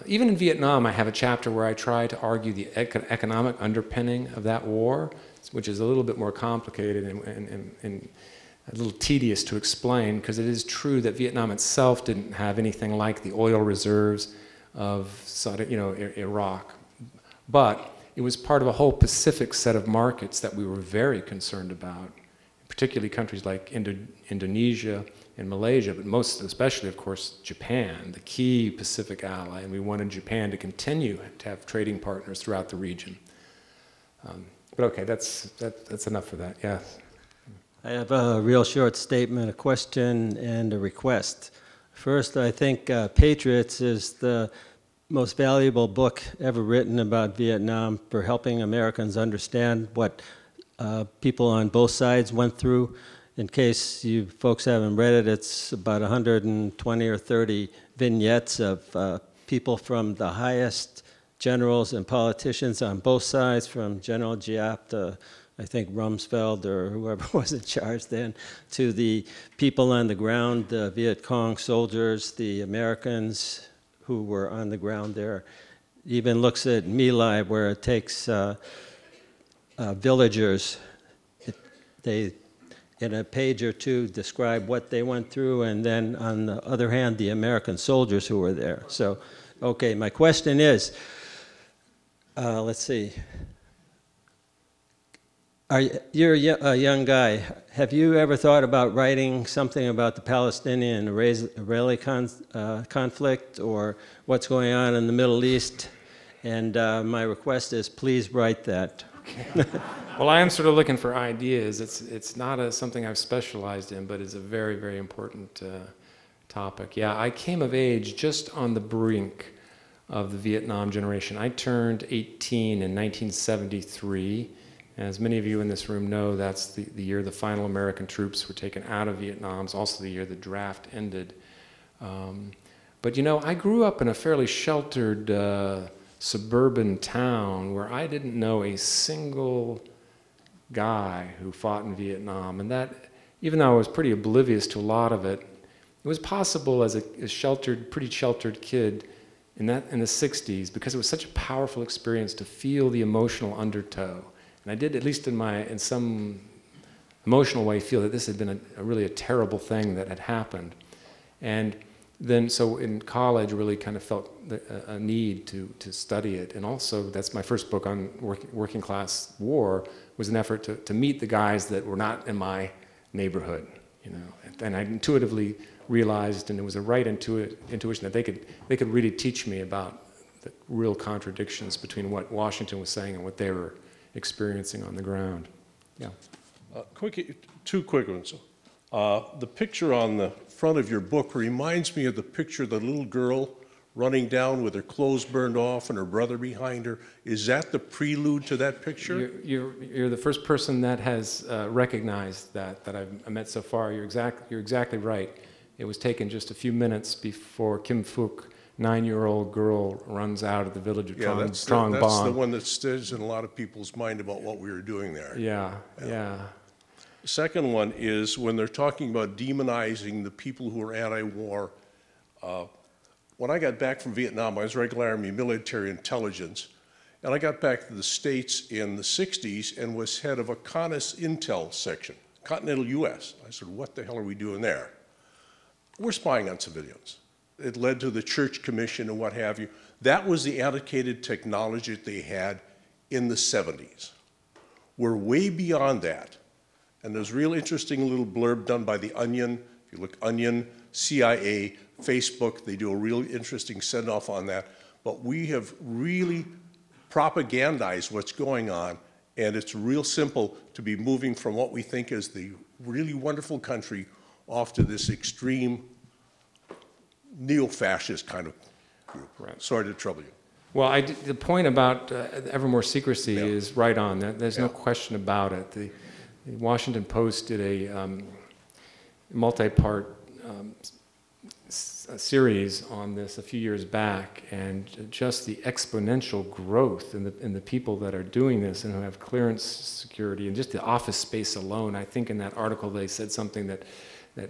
Even in Vietnam, I have a chapter where I try to argue the economic underpinning of that war, which is a little bit more complicated and a little tedious to explain, because it is true that Vietnam itself didn't have anything like the oil reserves of Saudi, you know, Iraq, but it was part of a whole Pacific set of markets that we were very concerned about, particularly countries like Indonesia and Malaysia, but most especially, of course, Japan, the key Pacific ally, and we wanted Japan to continue to have trading partners throughout the region. But okay, that's enough for that, yes. I have a real short statement, a question, and a request. First, I think Patriots is the most valuable book ever written about Vietnam for helping Americans understand what people on both sides went through. In case you folks haven't read it, it's about 120 or 30 vignettes of people from the highest generals and politicians on both sides, from General Giap to, I think, Rumsfeld or whoever was in charge then, to the people on the ground, the Viet Cong soldiers, the Americans who were on the ground there. Even looks at My Lai, where it takes villagers. They in a page or two describe what they went through, and then on the other hand, the American soldiers who were there. So, okay, my question is, let's see. You're a young guy. Have you ever thought about writing something about the Palestinian and Israeli conflict or what's going on in the Middle East? And my request is please write that. Okay. Well, I am sort of looking for ideas. It's not something I've specialized in, but it's a very, very important topic. Yeah, I came of age just on the brink of the Vietnam generation. I turned 18 in 1973. As many of you in this room know, that's the year the final American troops were taken out of Vietnam. It's also the year the draft ended. But you know, I grew up in a fairly sheltered suburban town where I didn't know a single guy who fought in Vietnam, and that, even though I was pretty oblivious to a lot of it, it was possible as a sheltered, pretty sheltered kid in the 60s, because it was such a powerful experience to feel the emotional undertow. And I did, at least in some emotional way, feel that this had been really a terrible thing that had happened. And then, so in college, really kind of felt a need to study it. And also, that's my first book on working class war, was an effort to meet the guys that were not in my neighborhood, you know. And I intuitively realized, and it was a right intuition, that they could really teach me about the real contradictions between what Washington was saying and what they were experiencing on the ground. Yeah. Two quick ones. The picture on the front of your book reminds me of the picture the little girl running down with her clothes burned off and her brother behind her. Is that the prelude to that picture? You're the first person that has recognized that I've met so far. You're exactly right. It was taken just a few minutes before Kim Phuc, 9-year-old girl, runs out of the village of Trong Bang. That's the one that stays in a lot of people's mind about what we were doing there. Yeah. Second one is when they're talking about demonizing the people who are anti-war. When I got back from Vietnam, I was regular Army military intelligence, and I got back to the States in the 60s and was head of a Contras intel section, continental U.S. I said, what the hell are we doing there? We're spying on civilians. It led to the Church Commission and what have you. That was the antiquated technology that they had in the 70s. We're way beyond that. And there's a real interesting little blurb done by The Onion. If you look, Onion, CIA, Facebook, they do a real interesting send-off on that. But we have really propagandized what's going on, and it's real simple to be moving from what we think is the really wonderful country off to this extreme neo-fascist kind of group. Right. Sorry to trouble you. Well, the point about ever more secrecy is right on. There's no question about it. The Washington Post did a multi-part a series on this a few years back, and just the exponential growth in the people that are doing this and who have clearance security, and just the office space alone. I think in that article they said something that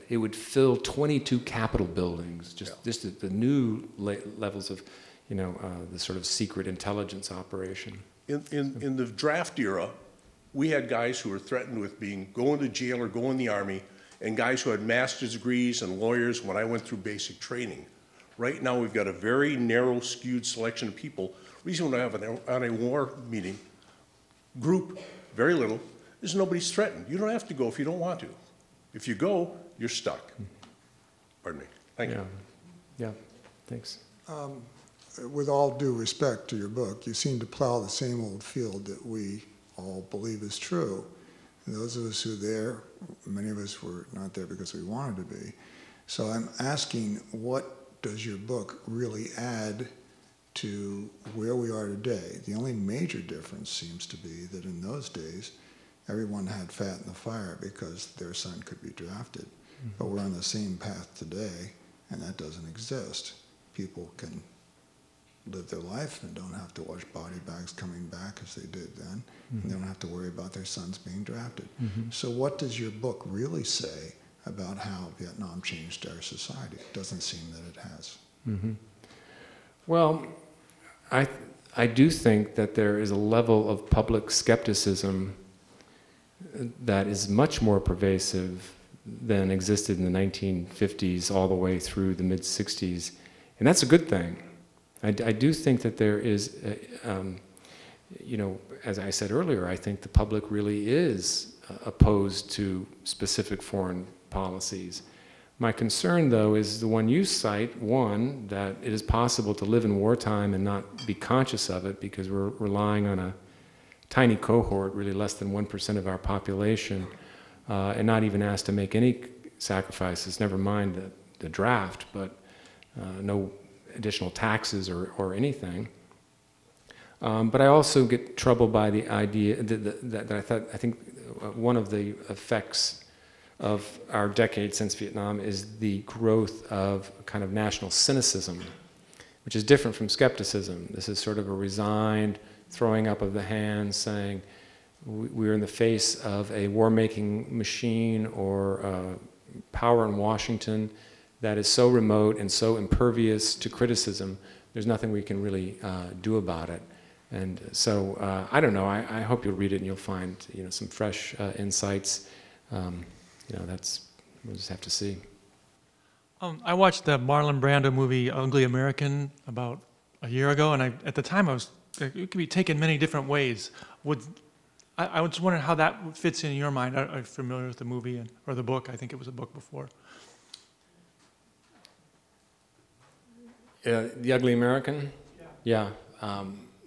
it would fill 22 Capitol buildings. Just the new levels of, the sort of secret intelligence operation. In the draft era, we had guys who were threatened with going to jail or going in the Army, and guys who had master's degrees and lawyers when I went through basic training. Right now we've got a very narrow, skewed selection of people. The reason we don't have an anti-war meeting group, very little, is nobody's threatened. You don't have to go if you don't want to. If you go, you're stuck. Pardon me. Thank you. Yeah, thanks. With all due respect to your book, you seem to plow the same old field that we all believe is true. And those of us who are there, many of us were not there because we wanted to be. So I'm asking, what does your book really add to where we are today? The only major difference seems to be that in those days, everyone had fat in the fire because their son could be drafted. Mm-hmm. But we're on the same path today, and that doesn't exist. People can live their life and don't have to watch body bags coming back as they did then. Mm-hmm. And they don't have to worry about their sons being drafted. Mm-hmm. So what does your book really say about how Vietnam changed our society? It doesn't seem that it has. Mm-hmm. Well, I do think that there is a level of public skepticism that is much more pervasive than existed in the 1950s all the way through the mid-60s. And that's a good thing. I do think that there is, as I said earlier, I think the public really is opposed to specific foreign policies. My concern, though, is the one you cite, one, that it is possible to live in wartime and not be conscious of it because we're relying on a tiny cohort, really less than 1% of our population, and not even asked to make any sacrifices, never mind the draft, but no additional taxes or anything. But I also get troubled by the idea that I think one of the effects of our decade since Vietnam is the growth of kind of national cynicism, which is different from skepticism. This is sort of a resigned throwing up of the hands, saying we're in the face of a war-making machine or power in Washington that is so remote and so impervious to criticism, there's nothing we can really do about it. And so, I don't know, I hope you'll read it and you'll find some fresh insights. We'll just have to see. I watched the Marlon Brando movie, Ugly American, about a year ago, and at the time it could be taken many different ways. I was wondering how that fits in your mind. Are you familiar with the movie or the book? I think it was a book before. The Ugly American? Yeah.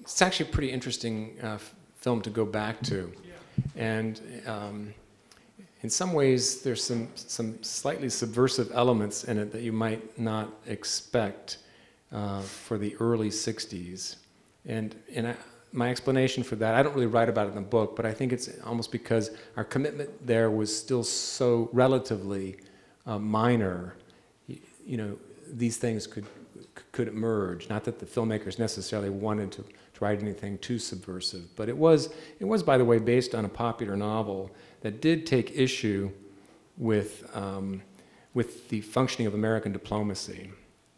It's actually a pretty interesting film to go back to. Yeah. And in some ways, there's some slightly subversive elements in it that you might not expect. for the early 60s. And my explanation for that, I don't really write about it in the book, but I think it's almost because our commitment there was still so relatively minor. You know, these things could emerge. Not that the filmmakers necessarily wanted to write anything too subversive, but it was, by the way, based on a popular novel that did take issue with the functioning of American diplomacy.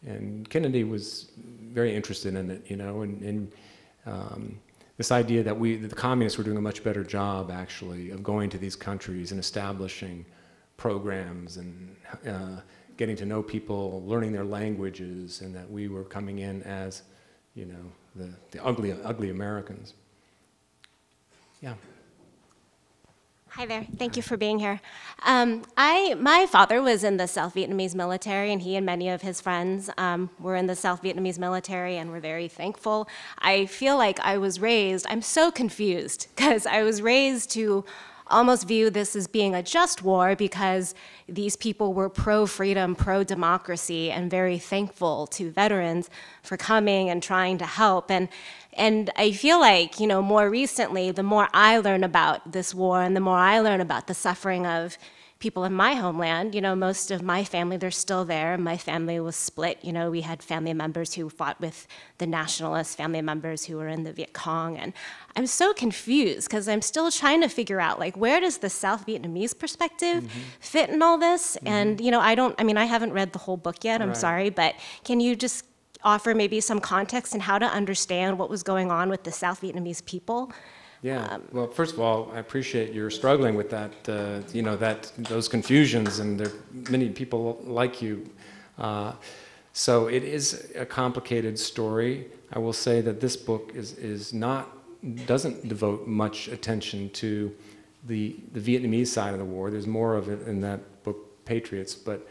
And Kennedy was very interested in it, you know, and this idea that the communists were doing a much better job, actually, of going to these countries and establishing programs and getting to know people, learning their languages, and that we were coming in as, you know, the ugly Americans. Yeah. Hi there, thank you for being here. My father was in the South Vietnamese military, and he and many of his friends were in the South Vietnamese military and were very thankful. I feel like I was raised, I'm so confused, because I was raised to almost view this as being a just war because these people were pro-freedom, pro-democracy, and very thankful to veterans for coming and trying to help. And I feel like, you know, more recently, the more I learn about this war and the more I learn about the suffering of people in my homeland, you know, most of my family, they're still there. My family was split. You know, we had family members who fought with the nationalists, family members who were in the Viet Cong. And I'm so confused because I'm still trying to figure out, like, where does the South Vietnamese perspective fit in all this? Mm-hmm. And, you know, I haven't read the whole book yet. I'm sorry, but can you just offer maybe some context and how to understand what was going on with the South Vietnamese people? Yeah. Well, first of all, I appreciate your struggling with that, you know, those confusions, and there are many people like you. So it is a complicated story. I will say that this book doesn't devote much attention to the Vietnamese side of the war. There's more of it in that book, Patriots. But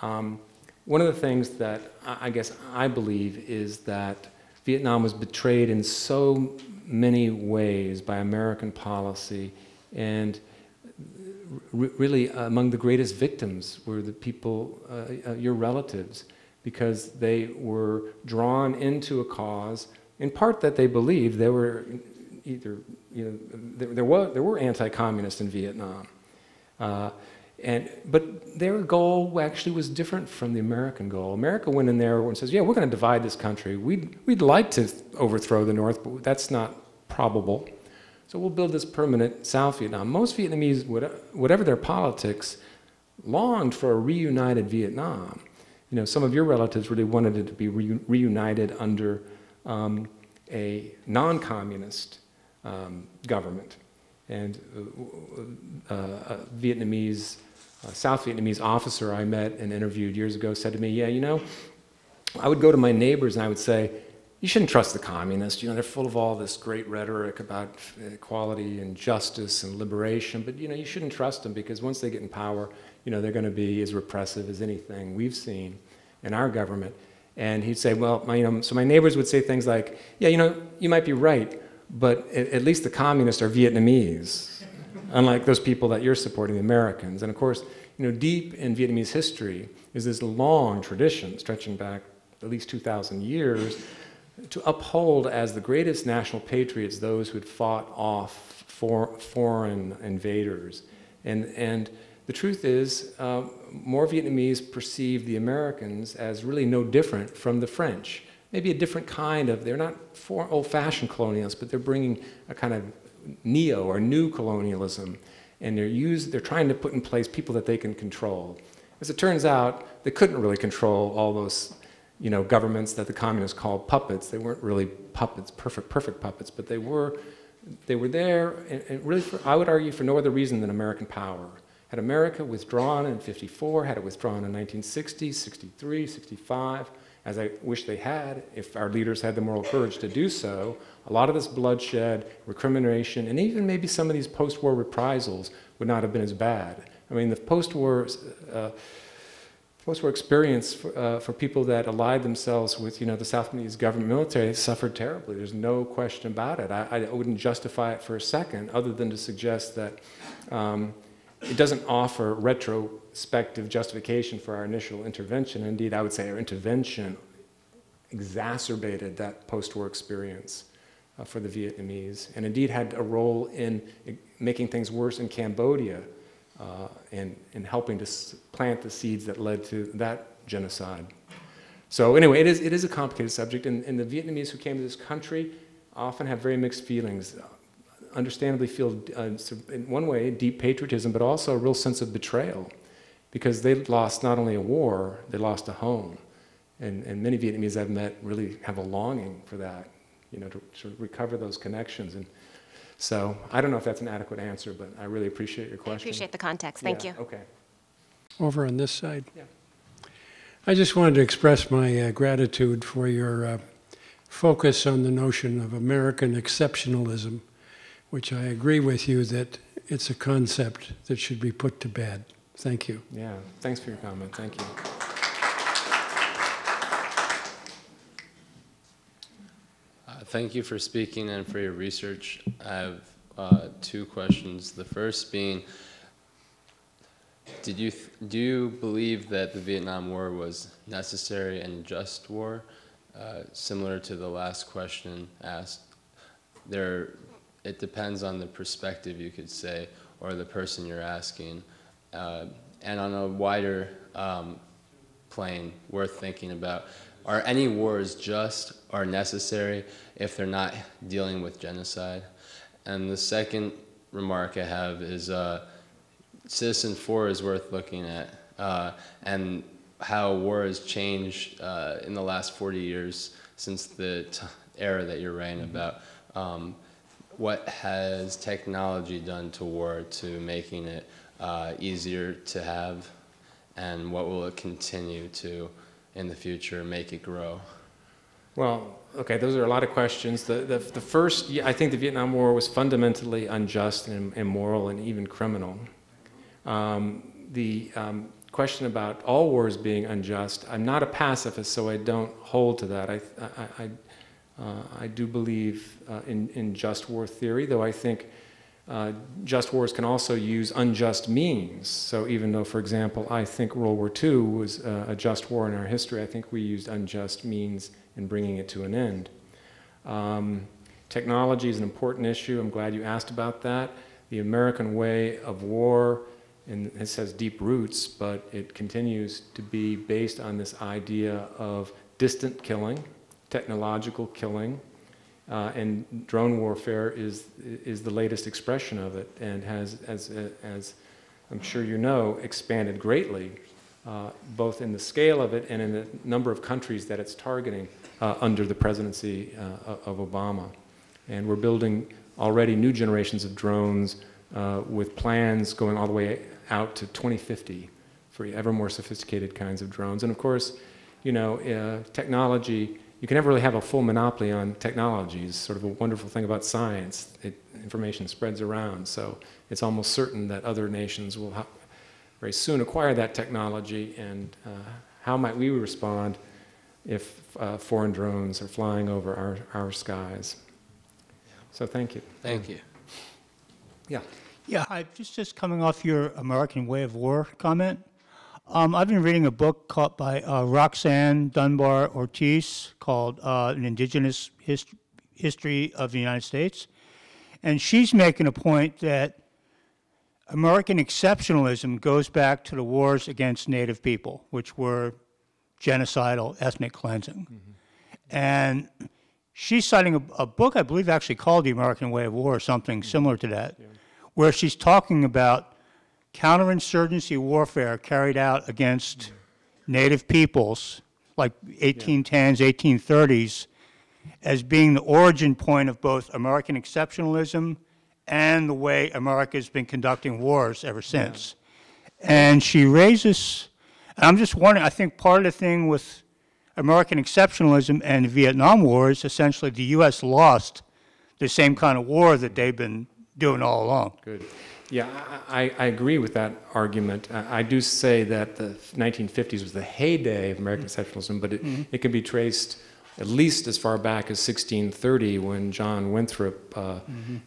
one of the things that I guess I believe is that Vietnam was betrayed in so many ways by American policy, and really among the greatest victims were the people, your relatives, because they were drawn into a cause, in part that they believed they were either, you know, there were anti-communists in Vietnam. But their goal actually was different from the American goal. America went in there and says, yeah, we're going to divide this country. We'd like to overthrow the North, but that's not probable. So we'll build this permanent South Vietnam. Most Vietnamese, whatever their politics, longed for a reunited Vietnam. You know, some of your relatives really wanted it to be reunited under a non-communist government. And a South Vietnamese officer I met and interviewed years ago said to me, yeah, you know, I would go to my neighbors and I would say, you shouldn't trust the communists. You know, they're full of all this great rhetoric about equality and justice and liberation, but, you know, you shouldn't trust them because once they get in power, you know, they're going to be as repressive as anything we've seen in our government. And he'd say, well, my neighbors would say things like, yeah, you know, you might be right, but at least the communists are Vietnamese, unlike those people that you're supporting, the Americans. And of course, you know, deep in Vietnamese history is this long tradition stretching back at least 2,000 years to uphold as the greatest national patriots those who had fought off foreign invaders. And the truth is, more Vietnamese perceive the Americans as really no different from the French. Maybe a different kind of, they're not old-fashioned colonialists, but they're bringing a kind of neo or new colonialism, and they're trying to put in place people that they can control. As it turns out, they couldn't really control all those, you know, governments that the communists called puppets. They weren't really puppets, perfect puppets, but they were there, and really, I would argue, for no other reason than American power. Had America withdrawn in 54, had it withdrawn in 1960, 63, 65, as I wish they had, if our leaders had the moral courage to do so, a lot of this bloodshed, recrimination, and even maybe some of these post-war reprisals would not have been as bad. I mean, the post-war experience for people that allied themselves with, you know, the South Vietnamese government military suffered terribly. There's no question about it. I wouldn't justify it for a second, other than to suggest that it doesn't offer retrospective justification for our initial intervention. Indeed, I would say our intervention exacerbated that post-war experience for the Vietnamese, and indeed had a role in making things worse in Cambodia and helping to plant the seeds that led to that genocide. So anyway, it is a complicated subject, and the Vietnamese who came to this country often have very mixed feelings. Understandably feel, in one way, deep patriotism, but also a real sense of betrayal, because they lost not only a war, they lost a home. And many Vietnamese I've met really have a longing for that, you know, to recover those connections. And so I don't know if that's an adequate answer, but I really appreciate your question. I appreciate the context. Thank you. Okay. Over on this side. Yeah. I just wanted to express my gratitude for your focus on the notion of American exceptionalism, which I agree with you that it's a concept that should be put to bed. Thank you. Yeah, thanks for your comment. Thank you. Thank you for speaking and for your research. I have two questions. The first being, do you believe that the Vietnam War was necessary and just war? Similar to the last question asked, it depends on the perspective, you could say, or the person you're asking. And on a wider plane worth thinking about, are any wars just or necessary if they're not dealing with genocide? And the second remark I have is Citizen 4 is worth looking at, and how war has changed in the last 40 years since the era that you're writing about. What has technology done to war to making it easier to have, and what will it continue to in the future make it grow? Well, okay, those are a lot of questions. The first, I think the Vietnam War was fundamentally unjust and immoral and even criminal. The question about all wars being unjust, I'm not a pacifist, so I don't hold to that. I do believe in just war theory, though I think just wars can also use unjust means. So even though, for example, I think World War II was a just war in our history, I think we used unjust means in bringing it to an end. Technology is an important issue. I'm glad you asked about that. The American way of war, and this has deep roots, but it continues to be based on this idea of distant killing, technological killing, and drone warfare is the latest expression of it, and has, as I'm sure you know, expanded greatly, both in the scale of it and in the number of countries that it's targeting under the presidency of Obama. And we're building already new generations of drones with plans going all the way out to 2050 for ever more sophisticated kinds of drones. And of course, you know, technology. You can never really have a full monopoly on technology. It's sort of a wonderful thing about science. Information spreads around, so it's almost certain that other nations will very soon acquire that technology. And how might we respond if foreign drones are flying over our skies? So thank you. Thank you. Yeah. Yeah, just coming off your American way of war comment. I've been reading a book by Roxanne Dunbar Ortiz called An Indigenous History of the United States. And she's making a point that American exceptionalism goes back to the wars against Native people, which were genocidal ethnic cleansing. Mm-hmm. And she's citing a book, I believe, actually called The American Way of War or something mm-hmm. similar to that, yeah. where she's talking about counterinsurgency warfare carried out against Native peoples, like 1810s, 1830s, as being the origin point of both American exceptionalism and the way America has been conducting wars ever since. Yeah. And she raises, and I'm just wondering, I think part of the thing with American exceptionalism and the Vietnam War is essentially the U.S. lost the same kind of war that they've been doing all along. Good. Yeah, I agree with that argument. I do say that the 1950s was the heyday of American exceptionalism, but it can be traced at least as far back as 1630 when John Winthrop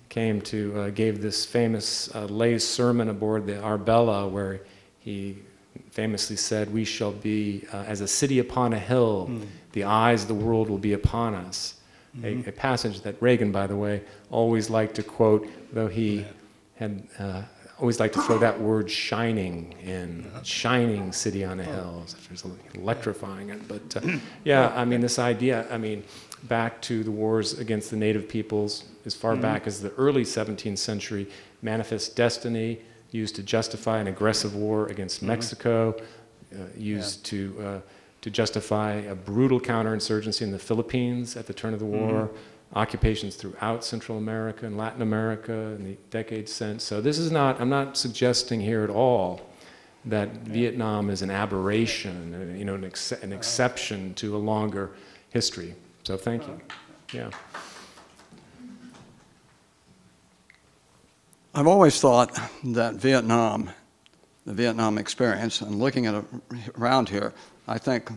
came to, gave this famous lay sermon aboard the Arbella where he famously said, we shall be as a city upon a hill, the eyes of the world will be upon us. A passage that Reagan, by the way, always liked to quote, though he had always liked to throw that word shining in, shining city on a hill. There's electrifying it, but yeah, I mean, this idea, I mean, back to the wars against the native peoples, as far back as the early 17th century, manifest destiny, used to justify an aggressive war against Mexico, used to justify a brutal counterinsurgency in the Philippines at the turn of the war, occupations throughout Central America and Latin America in the decades since. So this is not, I'm not suggesting here at all that Vietnam is an aberration, you know, an exception to a longer history. So thank you. Yeah. I've always thought that Vietnam, the Vietnam experience, and looking at around here, I think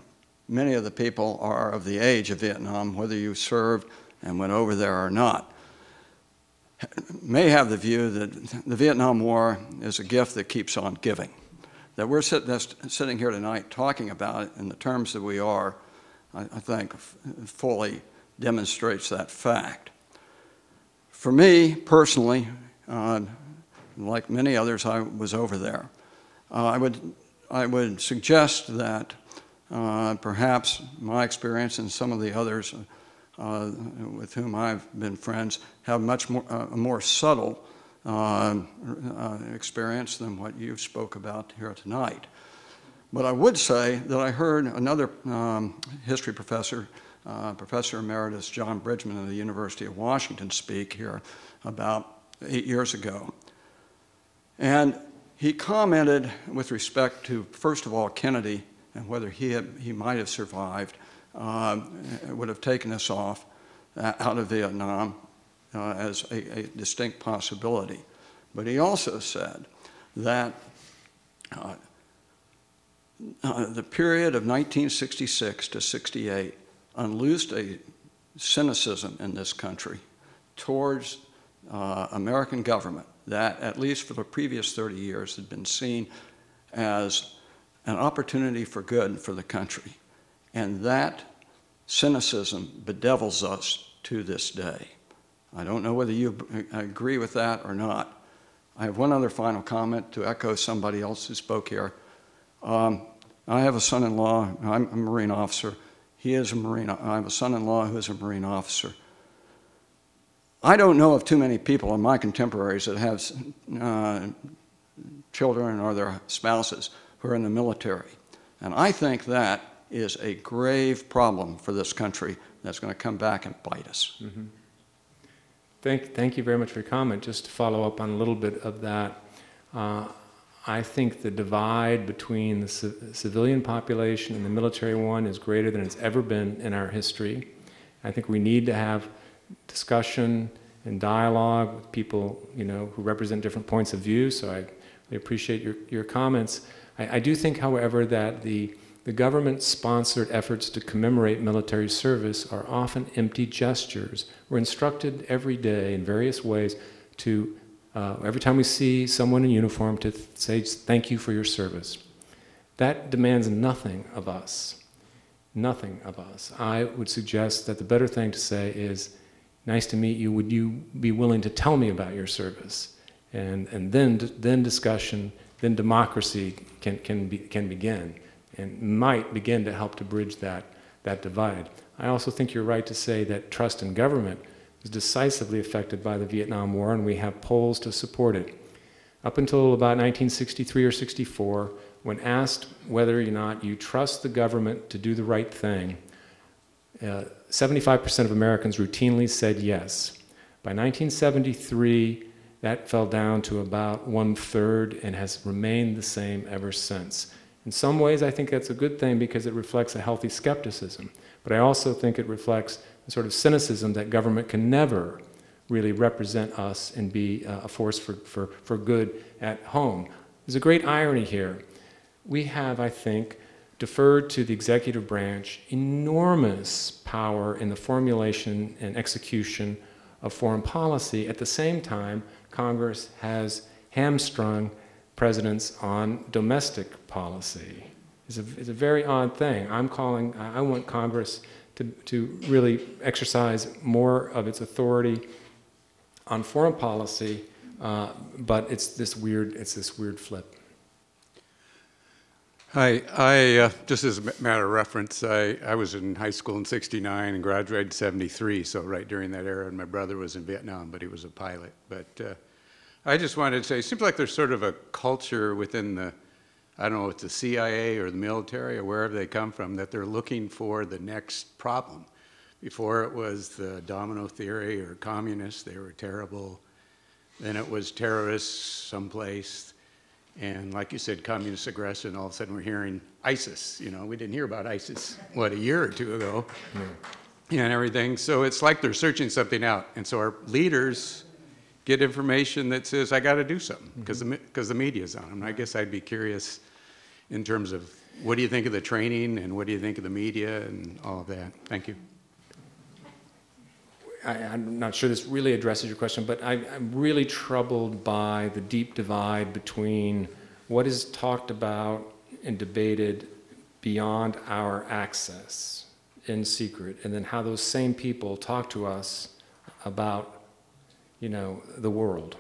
many of the people are of the age of Vietnam, whether you served and went over there or not, may have the view that the Vietnam War is a gift that keeps on giving. That we're sitting here tonight talking about it in the terms that we are, I think fully demonstrates that fact. For me, personally, like many others, I was over there. I would suggest that perhaps my experience and some of the others with whom I've been friends have much more more subtle experience than what you spoke about here tonight. But I would say that I heard another history professor, Professor Emeritus John Bridgman of the University of Washington, speak here about 8 years ago. And he commented with respect to, first of all, Kennedy and whether he might have survived, would have taken us off out of Vietnam as a distinct possibility. But he also said that the period of 1966 to 68 unloosed a cynicism in this country towards American government that, at least for the previous 30 years, had been seen as an opportunity for good for the country. And that cynicism bedevils us to this day. I don't know whether you agree with that or not. I have one other final comment to echo somebody else who spoke here. I have a son-in-law, I'm a Marine officer. He is a Marine, I have a son-in-law who is a Marine officer. I don't know of too many people in my contemporaries that have children or their spouses who are in the military. And I think that is a grave problem for this country that's going to come back and bite us. Mm-hmm. Thank you very much for your comment. Just to follow up on a little bit of that, I think the divide between the civilian population and the military one is greater than it's ever been in our history. I think we need to have discussion and dialogue with people, you know, who represent different points of view, so I really appreciate your comments. I do think, however, that the government-sponsored efforts to commemorate military service are often empty gestures. We're instructed every day in various ways to, every time we see someone in uniform, to say thank you for your service. That demands nothing of us, nothing of us. I would suggest that the better thing to say is, nice to meet you, would you be willing to tell me about your service? And then discussion, then democracy can begin and might begin to help to bridge that divide. I also think you're right to say that trust in government is decisively affected by the Vietnam War, and we have polls to support it. Up until about 1963 or 64, when asked whether or not you trust the government to do the right thing, 75% of Americans routinely said yes. By 1973, that fell down to about 1/3 and has remained the same ever since. In some ways, I think that's a good thing because it reflects a healthy skepticism. But I also think it reflects the sort of cynicism that government can never really represent us and be a force for good at home. There's a great irony here. We have, I think, deferred to the executive branch enormous power in the formulation and execution of foreign policy. At the same time, Congress has hamstrung presidents on domestic policy. It's a very odd thing. I'm calling, I want Congress to really exercise more of its authority on foreign policy, but it's this weird flip. Hi, I just as a matter of reference, I was in high school in '69 and graduated in '73, so right during that era, and my brother was in Vietnam, but he was a pilot. But I just wanted to say, it seems like there's sort of a culture within the, I don't know, it's the CIA or the military or wherever they come from, that they're looking for the next problem. Before it was the domino theory or communists, they were terrible. Then it was terrorists someplace. And like you said, communist aggression, all of a sudden we're hearing ISIS. You know, we didn't hear about ISIS, what, a year or two ago, and everything. So it's like they're searching something out. And so our leaders get information that says, I got to do something, because the media's on them. And I guess I'd be curious in terms of what do you think of the training and what do you think of the media and all of that? Thank you. I'm not sure this really addresses your question, but I'm really troubled by the deep divide between what is talked about and debated beyond our access in secret, and then how those same people talk to us about, you know, the world.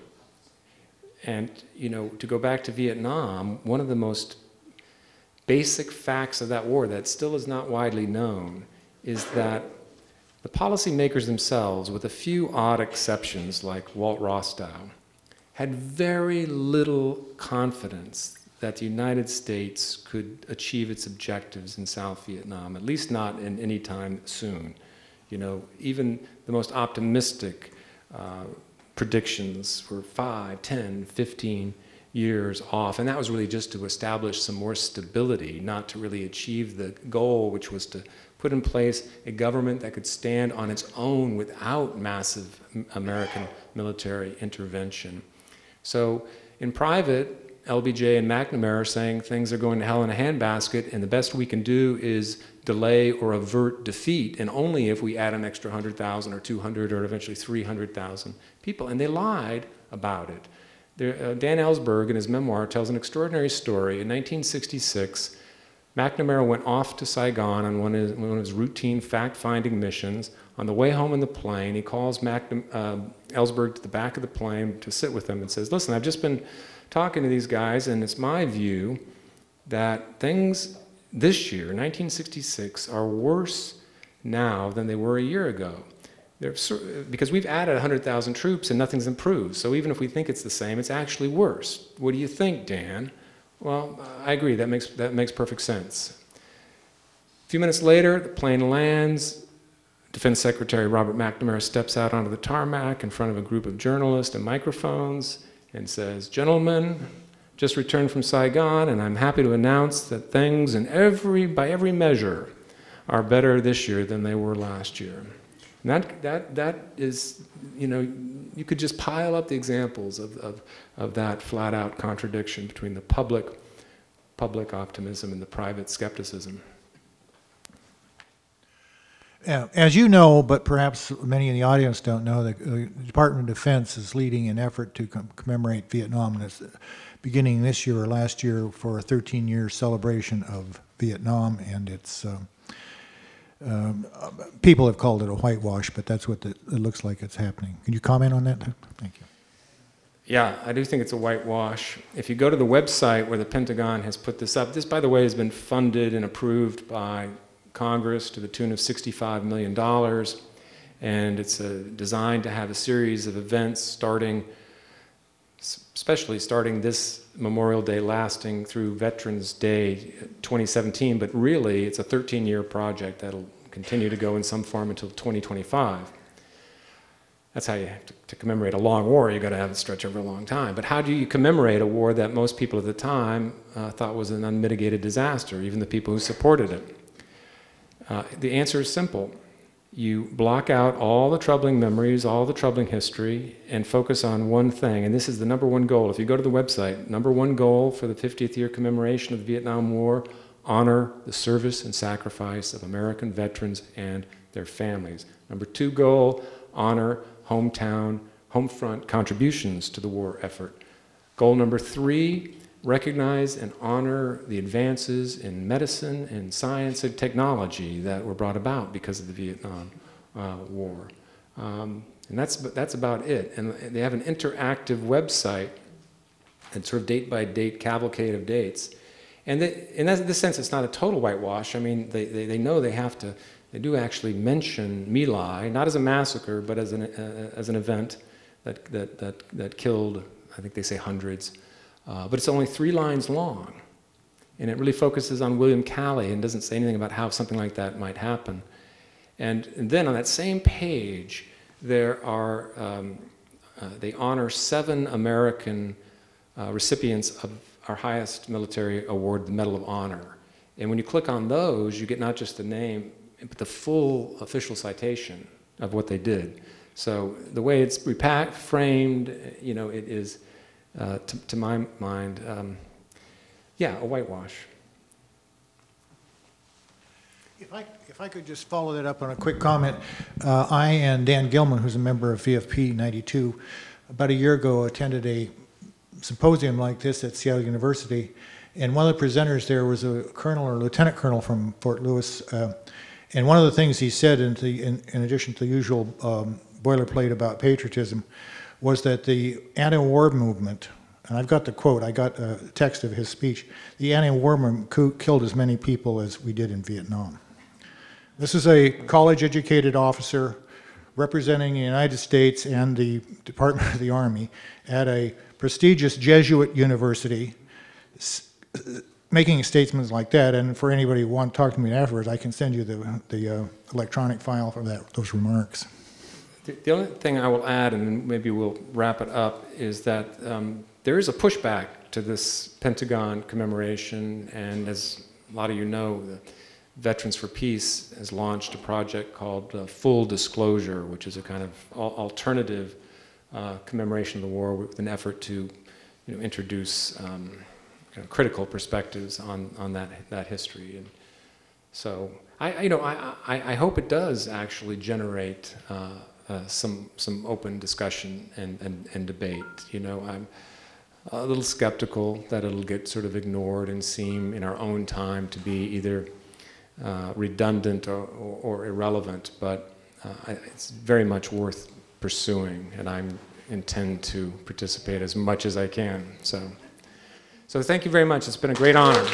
And, you know, to go back to Vietnam, one of the most basic facts of that war that still is not widely known is that the policymakers themselves, with a few odd exceptions like Walt Rostow, had very little confidence that the United States could achieve its objectives in South Vietnam, at least not in any time soon. You know, even the most optimistic predictions were 5, 10, 15 years off, and that was really just to establish some more stability, not to really achieve the goal, which was to put in place a government that could stand on its own without massive American military intervention. So in private, LBJ and McNamara are saying things are going to hell in a handbasket, and the best we can do is delay or avert defeat, and only if we add an extra 100,000 or 200 or eventually 300,000 people. And they lied about it. There, Dan Ellsberg in his memoir tells an extraordinary story. In 1966, McNamara went off to Saigon on one of his routine fact-finding missions. On the way home in the plane, he calls Ellsberg to the back of the plane to sit with him and says, listen, I've just been talking to these guys, and it's my view that things this year, 1966, are worse now than they were a year ago. Because we've added 100,000 troops and nothing's improved. So even if we think it's the same, it's actually worse. What do you think, Dan? Well, I agree, that makes perfect sense. A few minutes later, the plane lands. Defense Secretary Robert McNamara steps out onto the tarmac in front of a group of journalists and microphones and says, gentlemen, just returned from Saigon, and I'm happy to announce that things by every measure are better this year than they were last year. And that is, you know, you could just pile up the examples of that flat-out contradiction between the public optimism and the private skepticism. As you know, but perhaps many in the audience don't know, the Department of Defense is leading an effort to commemorate Vietnam, and it's beginning this year or last year for a 13-year celebration of Vietnam, and it's... people have called it a whitewash, but that's what it looks like it's happening. Can you comment on that? Thank you. Yeah, I do think it's a whitewash. If you go to the website where the Pentagon has put this up, this, by the way, has been funded and approved by Congress to the tune of $65 million, and it's designed to have a series of events especially starting this Memorial Day, lasting through Veterans Day 2017, but really it's a 13-year project that'll continue to go in some form until 2025. That's how you have to commemorate a long war. You've got to have it stretch over a long time. But how do you commemorate a war that most people at the time thought was an unmitigated disaster, even the people who supported it? The answer is simple. You block out all the troubling memories, all the troubling history, and focus on one thing. And this is the number one goal. If you go to the website, number one goal for the 50th year commemoration of the Vietnam War, honor the service and sacrifice of American veterans and their families. Number two goal, honor hometown, homefront contributions to the war effort. Goal number 3, recognize and honor the advances in medicine and science and technology that were brought about because of the Vietnam War. And that's about it. And they have an interactive website and sort of date-by-date cavalcade of dates. And in this sense, it's not a total whitewash. I mean, they know they have to, they do actually mention My Lai, not as a massacre, but as an event that killed, I think they say hundreds. But it's only 3 lines long. And it really focuses on William Calley and doesn't say anything about how something like that might happen. And then on that same page, there are, they honor 7 American recipients of our highest military award, the Medal of Honor. And when you click on those, you get not just the name, but the full official citation of what they did. So the way it's framed, you know, it is, to my mind, yeah, a whitewash. If I could just follow that up on a quick comment, I and Dan Gilman, who's a member of VFP 92, about a year ago attended a symposium like this at Seattle University, and one of the presenters there was a colonel or lieutenant colonel from Fort Lewis, and one of the things he said, in addition to the usual boilerplate about patriotism, was that the anti-war movement, and I've got the quote, I got a text of his speech, the anti-war movement killed as many people as we did in Vietnam. This is a college-educated officer representing the United States and the Department of the Army at a prestigious Jesuit university making statements like that, and for anybody who wants to talk to me afterwards, I can send you the electronic file for those remarks. The only thing I will add, and maybe we'll wrap it up, is that there is a pushback to this Pentagon commemoration, and as a lot of you know, the Veterans for Peace has launched a project called Full Disclosure, which is a kind of alternative commemoration of the war with an effort to, you know, introduce kind of critical perspectives on that history. And so I hope it does actually generate some open discussion and debate. You know, I'm a little skeptical that it'll get sort of ignored and seem in our own time to be either redundant or irrelevant, but it's very much worth pursuing, and I intend to participate as much as I can. So thank you very much. It's been a great honor.